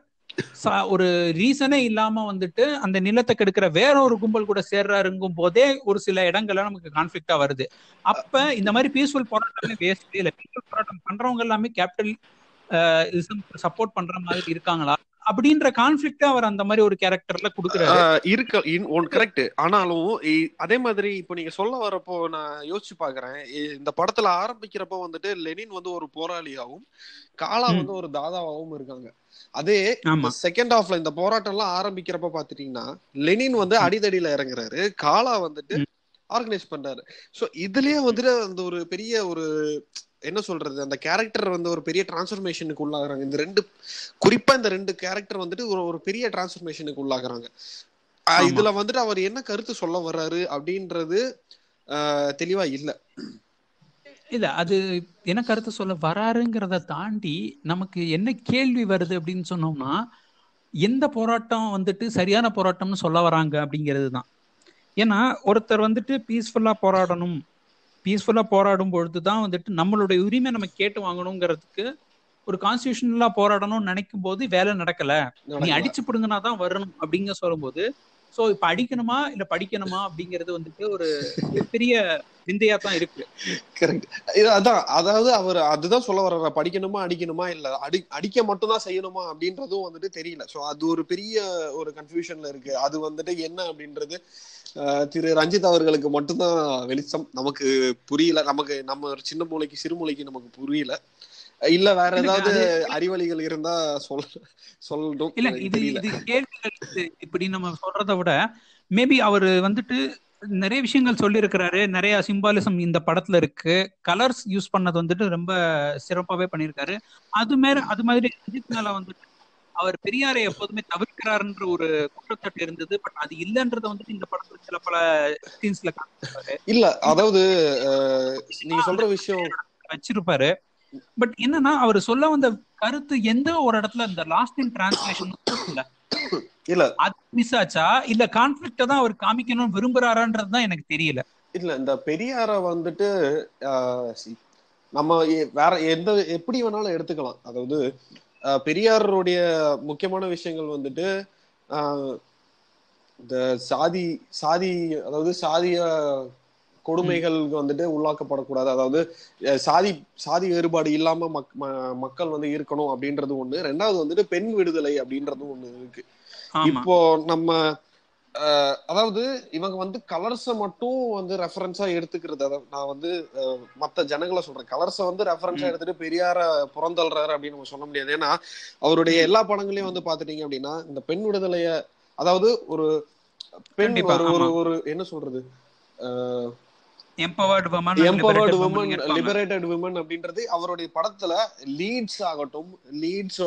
ஒரு ரீசனே இல்லாம வந்துட்டு அந்த நிலத்தை கெடுக்கிற வேற ஒரு கும்பல் கூட சேர்றாருங்கும் போதே ஒரு சில இடங்கள்ல நமக்கு கான்ஃபிளிக்டா வருது. அப்ப இந்த மாதிரி பீஸ்ஃபுல் போராட்டமே வேஸ்ட் இல்ல, பீஸ்ஃபுல் போராட்டம் பண்றவங்க எல்லாமே கேபிட்டலிசம் சப்போர்ட் பண்ற மாதிரி இருக்காங்களா அப்படின்ற கான்ஃபிளிக்டா அவர் அந்த மாதிரி ஒரு கேரக்டர்ல கொடுக்குறாரு இருக்க. கரெக்ட். ஆனாலும் அதே மாதிரி இப்போ நீங்க சொல்ல வரப்போ நான் யோசிச்சு பாக்குறேன், இந்த படத்துல ஆரம்பிக்கிறப்ப வந்துட்டு லெனின் வந்து ஒரு போராளியாவும் காலா வந்து ஒரு தாதாவாவும் இருக்காங்க. அதே செகண்ட் ஹாஃப்ல இந்த போராட்டம் எல்லாம் ஆரம்பிக்கிறப்ப பாத்துட்டீங்கன்னா லெனின் வந்து அடிதடியில இறங்குறாரு, காலா வந்துட்டு ஆர்கனைஸ் பண்றாரு. சோ இதுலயே வந்துட்டு அந்த ஒரு பெரிய ஒரு என்ன சொல்றது, அந்த கேரக்டர் வந்து ஒரு பெரிய டிரான்ஸ்ஃபர்மேஷனுக்கு உள்ளாகுறாங்க. இந்த ரெண்டு குறிப்பா இந்த ரெண்டு கேரக்டர் வந்துட்டு ஒரு ஒரு பெரிய டிரான்ஸ்ஃபர்மேஷனுக்கு உள்ளாகுறாங்க. இதுல வந்துட்டு அவர் என்ன கருத்து சொல்ல வர்றாரு அப்படின்றது தெளிவா இல்ல. இல்ல அது என்ன கருத்து சொல்ல வராருங்கிறத தாண்டி நமக்கு என்ன கேள்வி வருது அப்படின்னு சொன்னோம்னா, எந்த போராட்டம் வந்துட்டு சரியான போராட்டம்னு சொல்ல வராங்க அப்படிங்கிறது தான். ஏன்னா ஒருத்தர் வந்துட்டு பீஸ்ஃபுல்லா போராடணும், பீஸ்ஃபுல்லா போராடும் பொழுதுதான் வந்துட்டு நம்மளுடைய உரிமை நம்ம கேட்டு வாங்கணுங்கிறதுக்கு ஒரு கான்ஸ்டியூஷனலா போராடணும்னு நினைக்கும் போது வேலை நடக்கல, நீ அடிச்சு பிடுங்கினா தான் வரணும் அப்படிங்க சொல்லும் போது, சோ இப்ப அடிக்கணுமா இல்ல படிக்கணுமா அப்படிங்கிறது வந்துட்டு ஒரு பெரிய விந்தையா தான் இருக்கு. கரெக்ட். அதான் அதாவது அவர் அதுதான் சொல்ல வர்ற, படிக்கணுமா அடிக்கணுமா இல்ல அடி அடிக்க மட்டும் தான் செய்யணுமா அப்படின்றதும் வந்துட்டு தெரியல. சோ அது ஒரு பெரிய ஒரு கன்ஃபியூஷன்ல இருக்கு. அது வந்துட்டு என்ன அப்படின்றது திரு ரஞ்சித் அவர்களுக்கு மட்டும்தான் வெளிச்சம், நமக்கு புரியல, நமக்கு நம்ம சின்ன மூளைக்கு சிறுமூளைக்கு நமக்கு புரியல. இல்ல வேற ஏதாவது அறிவழிகள் இருந்தா சொல்லணும். இல்ல இது இது கேள்வி இப்படி நம்ம சொல்றத விட மேபி அவரு வந்துட்டு நிறைய விஷயங்கள் சொல்லியிருக்கிறாரு, நிறைய சிம்பாலிசம் இந்த படத்துல இருக்கு, கலர்ஸ் யூஸ் பண்ணது வந்துட்டு ரொம்ப சிறப்பாவே பண்ணியிருக்காரு. அது மேல அது மாதிரி ரஞ்சித்னால வந்துட்டு அவர் பெரியாரை எப்போதுமே தவிர்க்கிறாருன்ற ஒரு குற்றச்சாட்டு இருந்தது. பட் அது இல்லைன்றத வந்துட்டு இந்த படத்துல சில பல சீன்ஸ்ல காட்டுறாரு. இல்ல அதாவது நீங்க சொல்ற விஷயம் வச்சிருப்பாரு. பட் என்னன்னா அவர் சொல்ல வந்த கருத்து எந்த ஒரு இடத்துல இந்த லாஸ்ட் இன் டிரான்ஸ்லேஷன் இல்ல இல்ல அது மிஸ் ஆச்சா இல்ல கான்ஃபிளிக்ட் தான் அவர் காமிக்கணும்னு விரும்புறாரான்றதுதான் எனக்கு தெரியல. இல்ல இந்த பெரியார வந்துட்டு நம்ம வேற எந்த எப்படி வேணாலும் எடுத்துக்கலாம். அதாவது பெரியாருடைய முக்கியமான விஷயங்கள் வந்துட்டு ஆஹ் இந்த சாதி சாதி அதாவது சாதிய கொடுமைகள் வந்துட்டு உள்ளாக்கப்படக்கூடாது, அதாவது சாதி சாதி வேறுபாடு இல்லாம மக் மக்கள் வந்து இருக்கணும் அப்படின்றது ஒண்ணு. ரெண்டாவது வந்துட்டு பெண் விடுதலை அப்படின்றதும் ஒண்ணு இருக்கு. இப்போ நம்ம அதாவது இவங்க வந்து கலர்ஸை மட்டும் வந்து ரெஃபரன்ஸா எடுத்துக்கிறது, அதாவது நான் வந்து மற்ற ஜனங்களை சொல்றேன், கலர்ஸை வந்து ரெஃபரன்ஸா எடுத்துட்டு பெரியார புறந்தள்ளுறாரு அப்படின்னு நம்ம சொல்ல முடியாது. ஏன்னா அவருடைய எல்லா படங்களையும் வந்து பாத்துட்டீங்க அப்படின்னா இந்த பெண் விடுதலைய, அதாவது ஒரு பெண் ஒரு ஒரு என்ன சொல்றது Empowered women, Empowered women, liberated women அப்படின்றது அவருடைய படத்துல லீட்ஸ் ஆகட்டும் லீட்ஸ்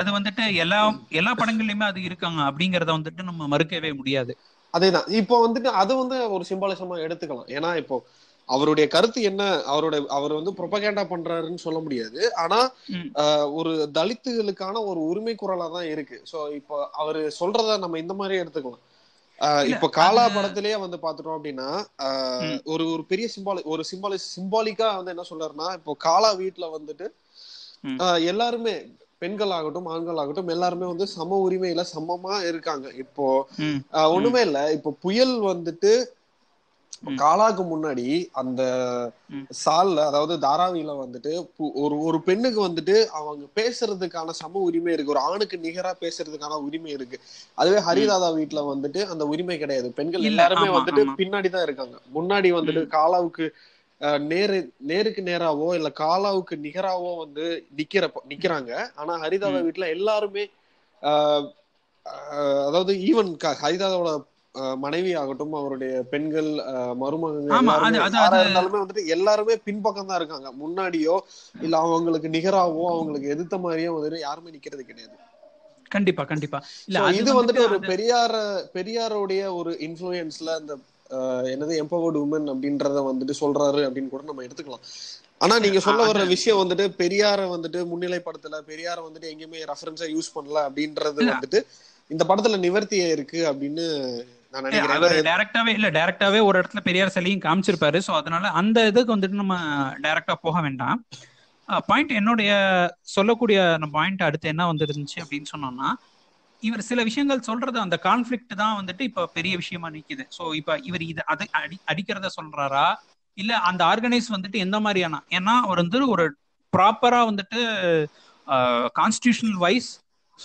அது வந்துட்டு எல்லா எல்லா படங்கள்லயுமே அது இருக்காங்க அப்படிங்கறத வந்துட்டு நம்ம மறுக்கவே முடியாது. அதேதான் இப்போ வந்துட்டு அது வந்து ஒரு சிம்பாலிசமா எடுத்துக்கலாம். ஏன்னா இப்போ அவருடைய கருத்து என்ன, அவருடைய அவர் வந்து ப்ரொபகேண்டா பண்றாருன்னு சொல்ல முடியாது. ஆனா ஒரு தலித்துகளுக்கான ஒரு உரிமை குரலா தான் இருக்கு. சோ இப்போ அவரு சொல்றத நம்ம இந்த மாதிரி எடுத்துக்கலாம். இப்ப காலா படத்திலேயே வந்து பாத்துட்டோம் அப்படின்னா ஒரு ஒரு பெரிய சிம்பாலி ஒரு சிம்பாலி சிம்பாலிக்கா வந்து என்ன சொல்றாருன்னா, இப்போ காலா வீட்டுல வந்துட்டு எல்லாருமே பெண்கள் ஆகட்டும் ஆண்கள் ஆகட்டும் எல்லாருமே வந்து சம உரிமையில சமமா இருக்காங்க. இப்போ ஒண்ணுமே இல்ல, இப்போ புயல் வந்துட்டு காலாக்கு முன்னாடி அந்த சால்ல அதாவது தாராவில வந்துட்டு ஒரு ஒரு பெண்ணுக்கு வந்துட்டு அவங்க பேசுறதுக்கான சம உரிமை இருக்கு, ஒரு ஆணுக்கு நிகரா பேசுறதுக்கான உரிமை இருக்கு. அதுவே ஹரிதாதா வீட்டுல வந்துட்டு அந்த உரிமை கிடையாது, பெண்கள் எல்லாருமே வந்துட்டு பின்னாடிதான் இருக்காங்க. முன்னாடி வந்துட்டு காலாவுக்கு நேரு நேருக்கு நேராவோ இல்ல காலாவுக்கு நிகராவோ வந்து நிக்கிற நிக்கிறாங்க. ஆனா ஹரிதாதா வீட்டுல எல்லாருமே ஆஹ் அதாவது ஈவன் ஹரிதாதாவோட மனைவி ஆகட்டும் அவருடைய பெண்கள் மருமகங்கள் எல்லாருமே பின்பக்கம் தான் இருக்காங்க. முன்னாடியோ இல்ல அவங்களுக்கு நிகராவோ அவங்களுக்கு எதிர்த்த மாதிரியோ வந்துட்டு யாருமே நிக்கிறது கிடையாது. கண்டிப்பா கண்டிப்பா இல்ல இது வந்துட்டு ஒரு பெரியார பெரியாரோடைய ஒரு இன்ஃபுளுயன்ஸ்ல அந்த என்னது எம்பவர்டு உமன் அப்படின்றத வந்துட்டு சொல்றாரு அப்படின்னு கூட நம்ம எடுத்துக்கலாம். ஆனா நீங்க சொல்ல வர்ற விஷயம் வந்துட்டு பெரியார வந்துட்டு முன்னிலைப்படுத்தல, பெரியார வந்துட்டு எங்கேயுமே ரெஃபரன்ஸா யூஸ் பண்ணல அப்படின்றது வந்துட்டு இந்த படத்துல நிவர்த்தியா இருக்கு அப்படின்னு டைரக்டாவே இல்ல டைரக்டாவே ஒரு இடத்துல பெரியார் சிலையும் காமிச்சிருப்பாரு. சோ அதனால அந்த இதுக்கு வந்துட்டு நம்ம டைரக்டா போக வேண்டாம். பாயிண்ட் என்னுடைய சொல்லக்கூடிய பாயிண்ட் அடுத்து என்ன வந்துருந்துச்சு அப்படின்னு சொன்னோம்னா, இவர் சில விஷயங்கள் சொல்றது அந்த கான்ஃபிளிக்ட் தான் வந்துட்டு இப்ப பெரிய விஷயமா நிக்குது. சோ இப்ப இவர் இது அதை அடி அடிக்கிறத சொல்றாரா இல்ல அந்த ஆர்கனைஸ் வந்துட்டு எந்த மாதிரியான, ஏன்னா அவர் வந்து ஒரு ப்ராப்பரா வந்துட்டு கான்ஸ்டிடியூஷனல் வைஸ்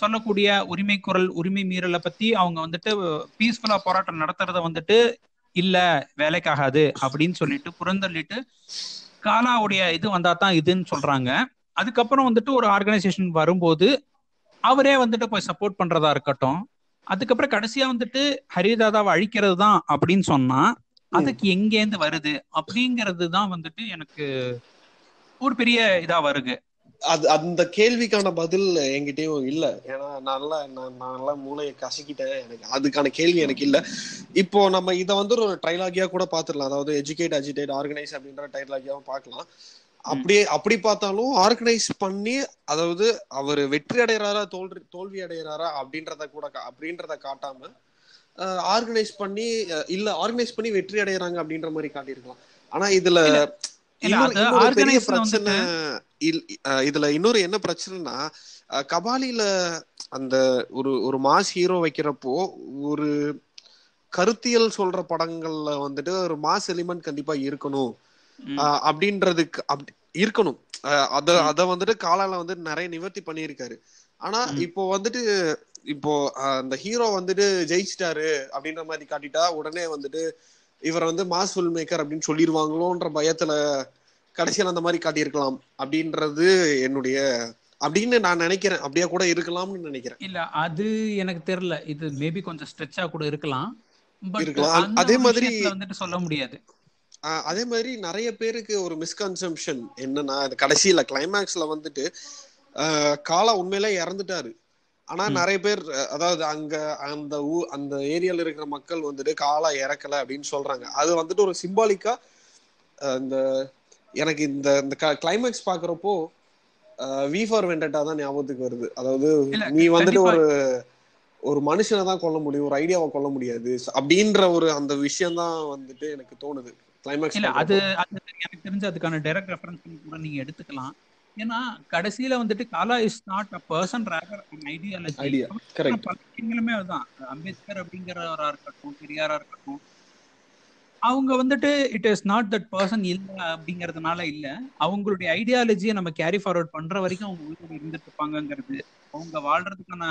சொல்லக்கூடிய உரிமை குரல் உரிமை மீறலை பத்தி அவங்க வந்துட்டு பீஸ்ஃபுல்லா போராட்டம் நடத்துறத வந்துட்டு இல்ல வேலைக்காகாது அப்படின்னு சொல்லிட்டு புறந்தள்ளிட்டு காலாவுடைய இது வந்தா தான் இதுன்னு சொல்றாங்க. அதுக்கப்புறம் வந்துட்டு ஒரு ஆர்கனைசேஷன் வரும்போது அவரே வந்துட்டு போய் சப்போர்ட் பண்றதா இருக்கட்டும், அதுக்கப்புறம் கடைசியா வந்துட்டு ஹரிதாதாவை அழிக்கிறது தான் அப்படின்னு சொன்னா அதுக்கு எங்கேந்து வருது அப்படிங்கிறது தான் வந்துட்டு எனக்கு ஒரு பெரிய இதா வருது. அது அந்த கேள்விக்கான பதில் என்கிட்டயும் இல்ல. ஏன்னா நல்லா நான் நல்லா மூளையை கசக்கிட்டேன், எனக்கு அதுக்கான கேள்வி எனக்கு இல்ல. இப்போ நம்ம இதை வந்து ஒரு டைலாகியா கூட பாத்துடலாம், அதாவது எஜுகேட் அஜிடேட் ஆர்கனைஸ் அப்படின்ற டைலாகியாவும் பார்க்கலாம். அப்படியே அப்படி பார்த்தாலும் ஆர்கனைஸ் பண்ணி அதாவது அவர் வெற்றி அடைகிறாரா தோல்வி தோல்வி அடைகிறாரா அப்படின்றத கூட அப்படின்றத காட்டாம ஆர்கனைஸ் பண்ணி இல்ல ஆர்கனைஸ் பண்ணி வெற்றி அடைகிறாங்க அப்படின்ற மாதிரி காட்டியிருக்கலாம். ஆனா இதுல இதுல இன்னொரு என்ன பிரச்சனைனா, கபாலில அந்த ஒரு ஒரு மாஸ் ஹீரோ வைக்கிறப்போ ஒரு கருத்தியல் சொல்ற படங்கள்ல வந்துட்டு ஒரு மாஸ் எலிமெண்ட் கண்டிப்பா இருக்கணும் அப்படின்றதுக்கு அப்படி இருக்கணும். அத அத வந்துட்டு காலால வந்து நிறைய நிவர்த்தி பண்ணியிருக்காரு. ஆனா இப்போ வந்துட்டு இப்போ அந்த ஹீரோ வந்துட்டு ஜெயிச்சிட்டாரு அப்படின்ற மாதிரி காட்டிட்டா உடனே வந்துட்டு இவரை வந்து மாஸ் ஃபில்ம் மேக்கர் அப்படின்னு சொல்லிடுவாங்களோன்ற பயத்துல கடைசியில் அந்த மாதிரி காட்டியிருக்கலாம் அப்படின்றது என்னுடைய அப்படின்னு நான் நினைக்கிறேன். அப்படியா கூட இருக்கலாம்னு நினைக்கிறேன். இல்ல அது எனக்கு தெரியல, இது மேபி கொஞ்சம் ஸ்ட்ரெச்சா கூட இருக்கலாம். அதே மாதிரி வந்துட்டு சொல்ல முடியாது. அதே மாதிரி நிறைய பேருக்கு ஒரு மிஸ்கன்செப்ஷன் என்னன்னா, கடைசியில கிளைமேக்ஸ்ல வந்துட்டு காலா உண்மையில இறந்துட்டாரு. ஆனா நிறைய பேர் அதாவது அங்க அந்த ஊ அந்த ஏரியால இருக்கிற மக்கள் வந்துட்டு காலா இறக்கல அப்படின்னு சொல்றாங்க. அது வந்துட்டு ஒரு சிம்பாலிக்கா இந்த எனக்கு இந்த இந்த கிளைமேக்ஸ் பாக்குறப்போ V four வெண்டட்டா தான் ஞாபகத்துக்கு வருது. அதாவது நீ வந்துட்டு ஒரு ஒரு மனுஷனை தான் கொல்ல முடியும், ஒரு ஐடியாவை கொல்ல முடியாது அப்படின்ற ஒரு அந்த விஷயம் தான் வந்துட்டு எனக்கு தோணுது. கடைசியில வந்துட்டு Kaala is not a person, rather an ideology. Ambedkar அப்படிங்கிறவரா இருக்கட்டும், பெரியாரா இருக்கட்டும், அவங்க வந்துட்டு it is not that person இல்ல அப்படிங்கறதுனால இல்ல, அவங்களுடைய ஐடியாலஜியை நம்ம கேரி ஃபார்வர்ட் பண்ற வரைக்கும் அவங்க உயிரோடு இருந்துட்டு இருப்பாங்கிறது, அவங்க வாழ்றதுக்கான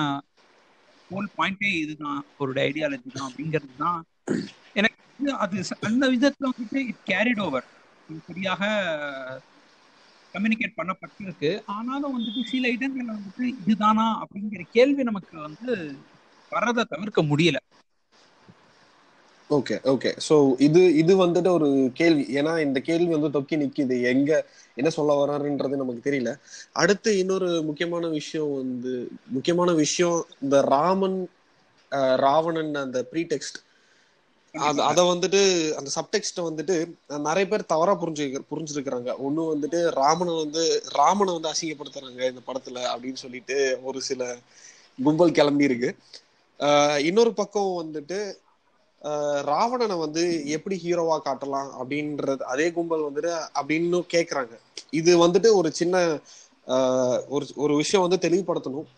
ஹோல் பாயிண்டே இதுதான், அவருடைய ஐடியாலஜி தான் அப்படிங்கிறது தான் எனக்கு அது அந்த விதத்துல வந்துட்டு இட் கேரிட் ஓவர் சரியாக கம்யூனிகேட் பண்ணப்பட்டிருக்கு. ஆனாலும் வந்துட்டு சில இடங்கள்ல வந்துட்டு இதுதானா அப்படிங்கிற கேள்வி நமக்கு வந்து வரதை தவிர்க்க முடியல. ஓகே ஓகே ஸோ இது இது வந்துட்டு ஒரு கேள்வி. ஏன்னா இந்த கேள்வி வந்து தொக்கி நிற்கிது, எங்க என்ன சொல்ல வர்றாருன்றது நமக்கு தெரியல. அடுத்து இன்னொரு முக்கியமான விஷயம் வந்து முக்கியமான விஷயம் இந்த ராமன் ராவணன் அந்த ப்ரீடெக்ஸ்ட் அது அதை வந்துட்டு அந்த சப்டெக்ஸ்ட்டை வந்துட்டு நிறைய பேர் தவறாக புரிஞ்சு புரிஞ்சுருக்கிறாங்க. ஒன்று வந்துட்டு ராமனை வந்து ராமனை வந்து அசிங்கப்படுத்துறாங்க இந்த படத்துல அப்படின்னு சொல்லிட்டு ஒரு சில கும்பல் கிளம்பி இருக்கு. இன்னொரு பக்கம் வந்துட்டு ராவணனை வந்து எப்படி ஹீரோவா காட்டலாம் அப்படின்றது அதே கும்பல் வந்துட்டு அப்படின்னு கேட்குறாங்க. இது வந்துட்டு ஒரு சின்ன ஒரு ஒரு விஷயம் வந்து தெளிவுபடுத்தணும்.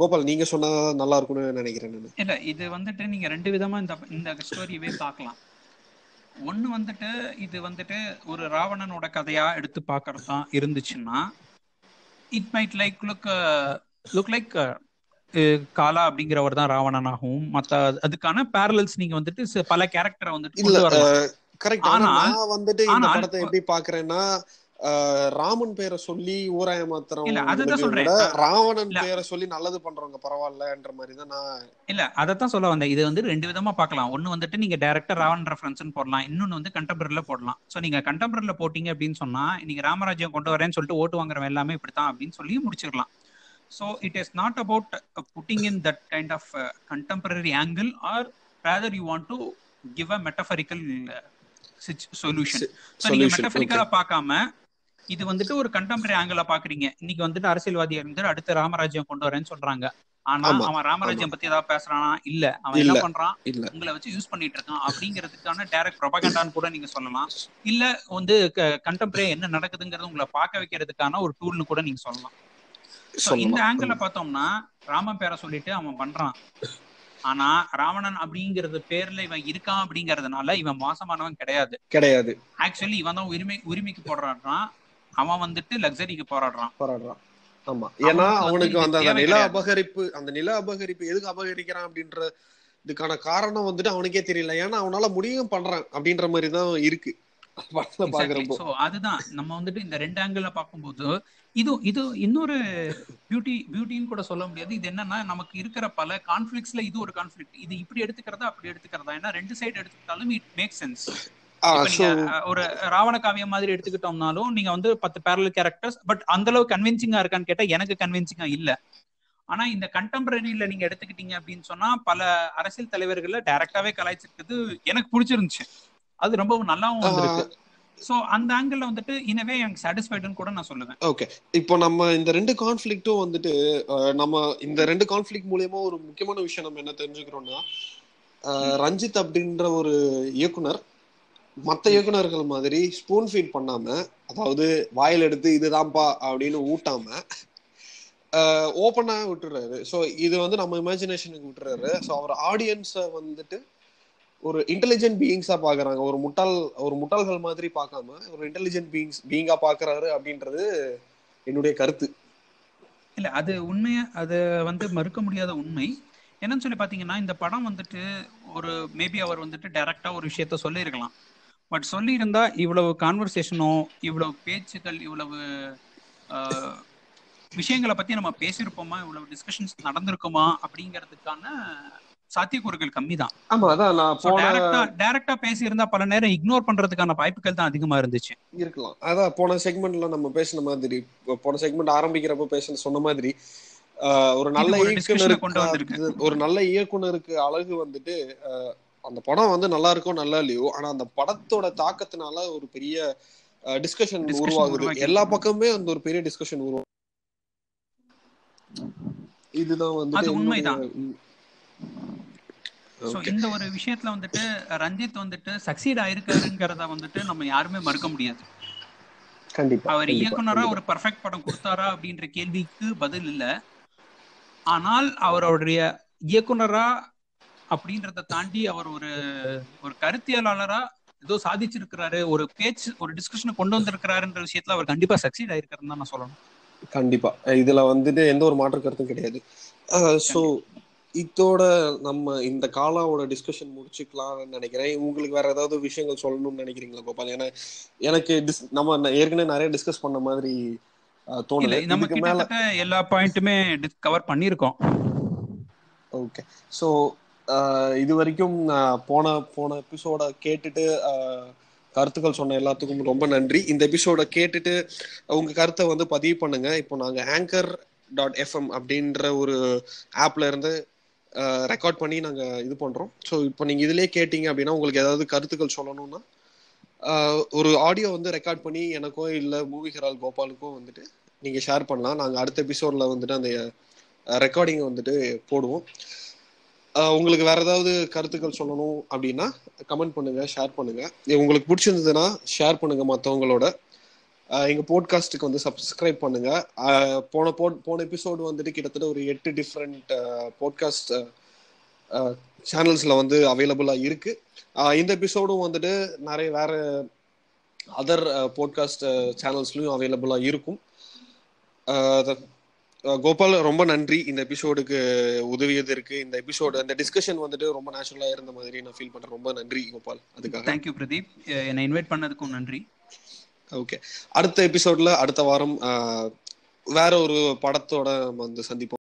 கோபால், நீங்க சொன்னா நல்லா இருக்கும்னு நினைக்கிறேன். இல்ல இது வந்துட்டு நீங்க ரெண்டு விதமா இந்த இந்த ஸ்டோரியவே பார்க்கலாம். ஒன்னு வந்துட்டு இது வந்துட்டு ஒரு ராவணனோட கதையா எடுத்து பாக்குறதா இருந்துச்சுன்னா it might like look look like Kaala அப்படிங்கிறவர் தான் ராவணனாகவும் மற்ற அதுக்கான பேரலல்ஸ் நீங்க வந்துட்டு பல கேரக்டரை வந்துட்டு கரெக்ட். ஆனா நான் வந்துட்டு இந்த படத்தை எப்படி பாக்குறேன்னா, ராமன் பேரை சொல்லி ஊராய மாத்திரம் ராவணன் பேரை சொல்லி நல்லது பண்றவங்க பரவாயில்லன்ற மாதிரி தான் நான் இல்ல அதத்தான் சொல்ல வந்தேன். இது வந்து ரெண்டு விதமா பார்க்கலாம். ஒன்னு வந்துட்டு நீங்க டைரக்டா ராவணன் ரெஃபரன்ஸ்னு போடலாம், இன்னொன்னு வந்து கண்டெம்பரரியில போடலாம். சோ நீங்க கண்டெம்பரரியில போட்டீங்க அப்படின்னு சொன்னா நீங்க ராமராஜ்யம் கொண்டு வரேன்னு சொல்லிட்டு ஓட்டு வாங்குறவன் எல்லாமே இப்படித்தான் அப்படின்னு சொல்லி முடிச்சிடலாம். So it is not about putting in that kind of contemporary angle or rather you want to give a metaphorical solution. So நீங்க மெட்டஃபரிக்கலா பார்க்காம இது வந்துட்டு ஒரு கண்டெம்பரரி ஆங்கிளா பாக்குறீங்க. இன்னைக்கு வந்துட்டு அரசியல்வாதியா இருந்து அடுத்து ராமராஜ்யம் கொண்டு வரேன்னு சொல்றாங்க. ஆனா அவன் ராமராஜ்யம் பத்தி ஏதாவது பேசுறானா, இல்ல அவன் என்ன பண்றான், உங்களை வச்சு யூஸ் பண்ணிட்டு இருக்கான் அப்படிங்கிறதுக்கான டைரக்ட் ப்ரொபகண்டான்னு கூட நீங்க சொல்லலாம். இல்ல வந்து கண்டெம்பரரி என்ன நடக்குதுங்கிறது உங்களை பார்க்க வைக்கிறதுக்கான ஒரு டூல்னு கூட நீங்க சொல்லலாம். சோ இந்த ஆங்கிள பார்த்தோம்னா ராமன் பேரை சொல்லிட்டு அவன் பண்றான், ஆனா ராவணன் அப்படிங்கறது பேர்ல இவன் இருக்கான் அப்படிங்கறதுனால இவன் மோசமானவன் கிடையாது கிடையாது ஆக்சுவலி இவன் தான் உரிமை உரிமைக்கு போராடுறான், அவன் வந்துட்டு லக்ஸரிக்கு போராடுறான் போராடுறான் ஆமா. ஏன்னா அவனுக்கு அந்த நில அபகரிப்பு அந்த நில அபகரிப்பு எதுக்கு அபகரிக்கிறான் அப்படின்றதுக்கான காரணம் வந்துட்டு அவனுக்கே தெரியல. ஏன்னா அவனால முடியும் பண்றான் அப்படின்ற மாதிரி தான் இருக்கு. சோ அதுதான் நம்ம வந்துட்டு இந்த ரெண்டு ஆங்கிள் பார்க்கும்போது இது இது இன்னொரு பியூட்டி பியூட்டின்னு கூட சொல்ல முடியாது. இது என்னன்னா நமக்கு இருக்கிற பல கான்ஃபிளிக்ட்ஸ்ல இது ஒரு கான்ஃபிளிக்ட், இது இப்படி எடுத்துக்கிறதா அப்படி எடுத்துக்கிறதா, ஏன்னா ரெண்டு சைடு எடுத்துக்கிட்டாலும் இட் மேக் சென்ஸ். ஒரு ராவண காவியம் மாதிரி எடுத்துக்கிட்டோம்னாலும் நீங்க வந்து பத்து பேரலல் கேரக்டர்ஸ், பட் அந்த அளவுக்கு கன்வின்சிங்கா இருக்கான்னு கேட்டா எனக்கு கன்வின்சிங்கா இல்ல. ஆனா இந்த கண்டெம்பரரியில நீங்க எடுத்துக்கிட்டீங்க அப்படின்னு சொன்னா பல அரசியல் தலைவர்கள டைரக்டாவே கலாய்ச்சிருக்கிறது எனக்கு பிடிச்சிருந்துச்சு, அது ரொம்ப நல்லாவும் வந்திருக்கு. சோ அந்த ஆங்கிள் வந்துட்டு இனவே எனக்கு சாட்டிஸ்ஃபைட்னு கூட நான் சொல்லுவேன். ஓகே, இப்போ நம்ம இந்த ரெண்டு கான்ஃப்ளிக்ட்டும் வந்துட்டு நம்ம இந்த ரெண்டு கான்ஃப்ளிக்ட் மூலமா ஒரு முக்கியமான விஷயம் நம்ம என்ன தெரிஞ்சுக்கிறோம்னா, ரஞ்சித் அப்படின்ற ஒரு இயக்குனர் மற்ற இயக்குனர்கள் மாதிரி ஸ்பூன் ஃபீட் பண்ணாம, அதாவது வாயில் எடுத்து இதுதான்ப்பா அப்படின்னு ஊட்டாம ஓப்பனா விட்டுறாரு. ஸோ இது வந்து நம்ம இமேஜினேஷனுக்கு விட்டுறாரு. ஸோ அவர் ஆடியன்ஸை வந்துட்டு ஒரு இன்டெலிஜென்ட் பீயிங்ஸா பாக்குறாங்க, ஒரு முட்டாள் ஒரு முட்டாள்கள் மாதிரி பார்க்காம ஒரு இன்டெலிஜென்ட் பீயிங்ஸ் பீயிங்கா பாக்குறாரு அப்படின்றது என்னுடைய கருத்து. இல்ல அது உண்மையா, அது வந்து மறுக்க முடியாத உண்மை. என்னன்னு சொல்லி பாத்தீங்கன்னா இந்த படம் வந்துட்டு ஒரு மேபி அவர் வந்துட்டு டைரக்டா ஒரு விஷயத்த சொல்லியிருக்கலாம், பட் சொல்லியிருந்தா இவ்வளவு கான்வர்சேஷனோ இவ்வளவு பேச்சுக்கள் இவ்வளவு விஷயங்களை பற்றி நம்ம பேசியிருப்போமா, இவ்வளவு டிஸ்கஷன்ஸ் நடந்திருக்குமா அப்படிங்கிறதுக்கான சாத்தியக்கூறுகள் கம்மி தான். டைரக்டா பேசியிருந்தா பல நேரம் இக்னோர் பண்றதுக்கான வாய்ப்புகள் தான் அதிகமா இருந்துச்சு இருக்கலாம். அதான் போன செக்மெண்ட்ல நம்ம பேசின மாதிரி, போன செக்மெண்ட் ஆரம்பிக்கிறப்ப பேச சொன்ன மாதிரி, ஒரு நல்ல இயக்குனருக்கு ஒரு நல்ல இயக்குனருக்கு அழகு வந்துட்டு அந்த படம் வந்து நல்லா இருக்கும் நல்லா இல்லையோ, ஆனா அந்த படத்தோட தாக்கத்தினால ஒரு பெரிய டிஸ்கஷன் உருவாகுது. எல்லா பக்கமே அந்த ஒரு பெரிய டிஸ்கஷன் உருவாகும். இதுதான் வந்து உண்மைதான். சோ இந்த ஒரு விஷயத்துல வந்துட்டு ரஞ்சித் வந்துட்டு சக்சீட் ஆயிருக்காருங்கறத வந்துட்டு நம்ம யாருமே மறுக்க முடியாது. கண்டிப்பா அவர் இயக்குனரா ஒரு பெர்ஃபெக்ட் படம் கொடுத்தாரா அப்படின்ற கேள்விக்கு பதில் இல்ல. ஆனால் அவருடைய இயக்குனரா அப்படின்றத தாண்டி அவர் ஒரு ஒரு கருத்தியலாளரா ஏதோ சாதிச்சிருக்கிறாரு, ஒரு பேச்சு ஒரு டிஸ்கஷனை கொண்டு வந்திருக்கிறாருன்ற விஷயத்துல அவர் கண்டிப்பா சக்சீட் ஆயிருக்காருன்னு தான் நான் சொல்லணும். கண்டிப்பா இதுல வந்துட்டு எந்த ஒரு மாற்று கருத்தும் கிடையாது. சோ இதோட நம்ம இந்த காலாவோட டிஸ்கஷன் முடிச்சுக்கலாம்னு நினைக்கிறேன். உங்களுக்கு வேற ஏதாவது விஷயங்கள் சொல்லணும்னு நினைக்கிறீங்களா கோபால்? ஏன்னா எனக்கு நம்ம ஏற்கனவே நிறைய டிஸ்கஸ் பண்ண மாதிரி தோணுது. நமக்கு மேல எல்லா பாயிண்ட்டுமே கவர் பண்ணியிருக்கோம். ஓகே, ஸோ இது வரைக்கும் போன போன எபிசோட கேட்டுட்டு கருத்துக்கள் சொன்ன எல்லாத்துக்கும் ரொம்ப நன்றி. இந்த எபிசோட கேட்டுட்டு உங்க கருத்தை வந்து பதிவு பண்ணுங்க. இப்போ நாங்க ஆங்கர் டாட் எஃப்எம் அப்படின்ற ஒரு ஆப்ல இருந்து ரெக்கார்ட் பண்ணி நாங்க இது பண்றோம். ஸோ இப்போ நீங்க இதுலயே கேட்டீங்க அப்படின்னா உங்களுக்கு ஏதாவது கருத்துக்கள் சொல்லணும்னா ஒரு ஆடியோ வந்து ரெக்கார்ட் பண்ணி எனக்கோ இல்லை மூவி ஹெரால்ட் கோபாலுக்கோ வந்துட்டு நீங்க ஷேர் பண்ணலாம். நாங்க அடுத்த எபிசோட்ல வந்துட்டு அந்த ரெக்கார்டிங்கை வந்துட்டு போடுவோம். உங்களுக்கு வேற ஏதாவது கருத்துக்கள் சொல்லணும் அப்படின்னா கமெண்ட் பண்ணுங்க, ஷேர் பண்ணுங்க. உங்களுக்கு பிடிச்சிருந்ததுன்னா ஷேர் பண்ணுங்க மற்றவங்களோட. எங்க போட்காஸ்டுக்கு வந்து சப்ஸ்கிரைப் பண்ணுங்க. போன போன எபிசோடு வந்துட்டு கிட்டத்தட்ட ஒரு எட்டு டிஃப்ரெண்ட் போட்காஸ்ட் சேனல்ஸ்ல வந்து அவைலபிளா இருக்கு. இந்த எபிசோடும் வந்துட்டு நிறைய வேற அதர் போட்காஸ்ட் சேனல்ஸ்லயும் அவைலபிளா இருக்கும். கோபால், ரொம்ப நன்றி இந்த எபிசோடுக்கு உதவியது இருக்கு. இந்த எபிசோடு இந்த டிஸ்கஷன் வந்துட்டு ரொம்ப நேச்சுரலா இருந்த மாதிரி நான் ஃபீல் பண்றேன். ரொம்ப நன்றி கோபால். அதுக்காக தேங்க்யூ பிரதீப், என்னை இன்வைட் பண்ணதுக்கும் நன்றி. ஓகே, அடுத்த எபிசோட்ல அடுத்த வாரம் வேற ஒரு படத்தோட வந்து சந்திப்போம்.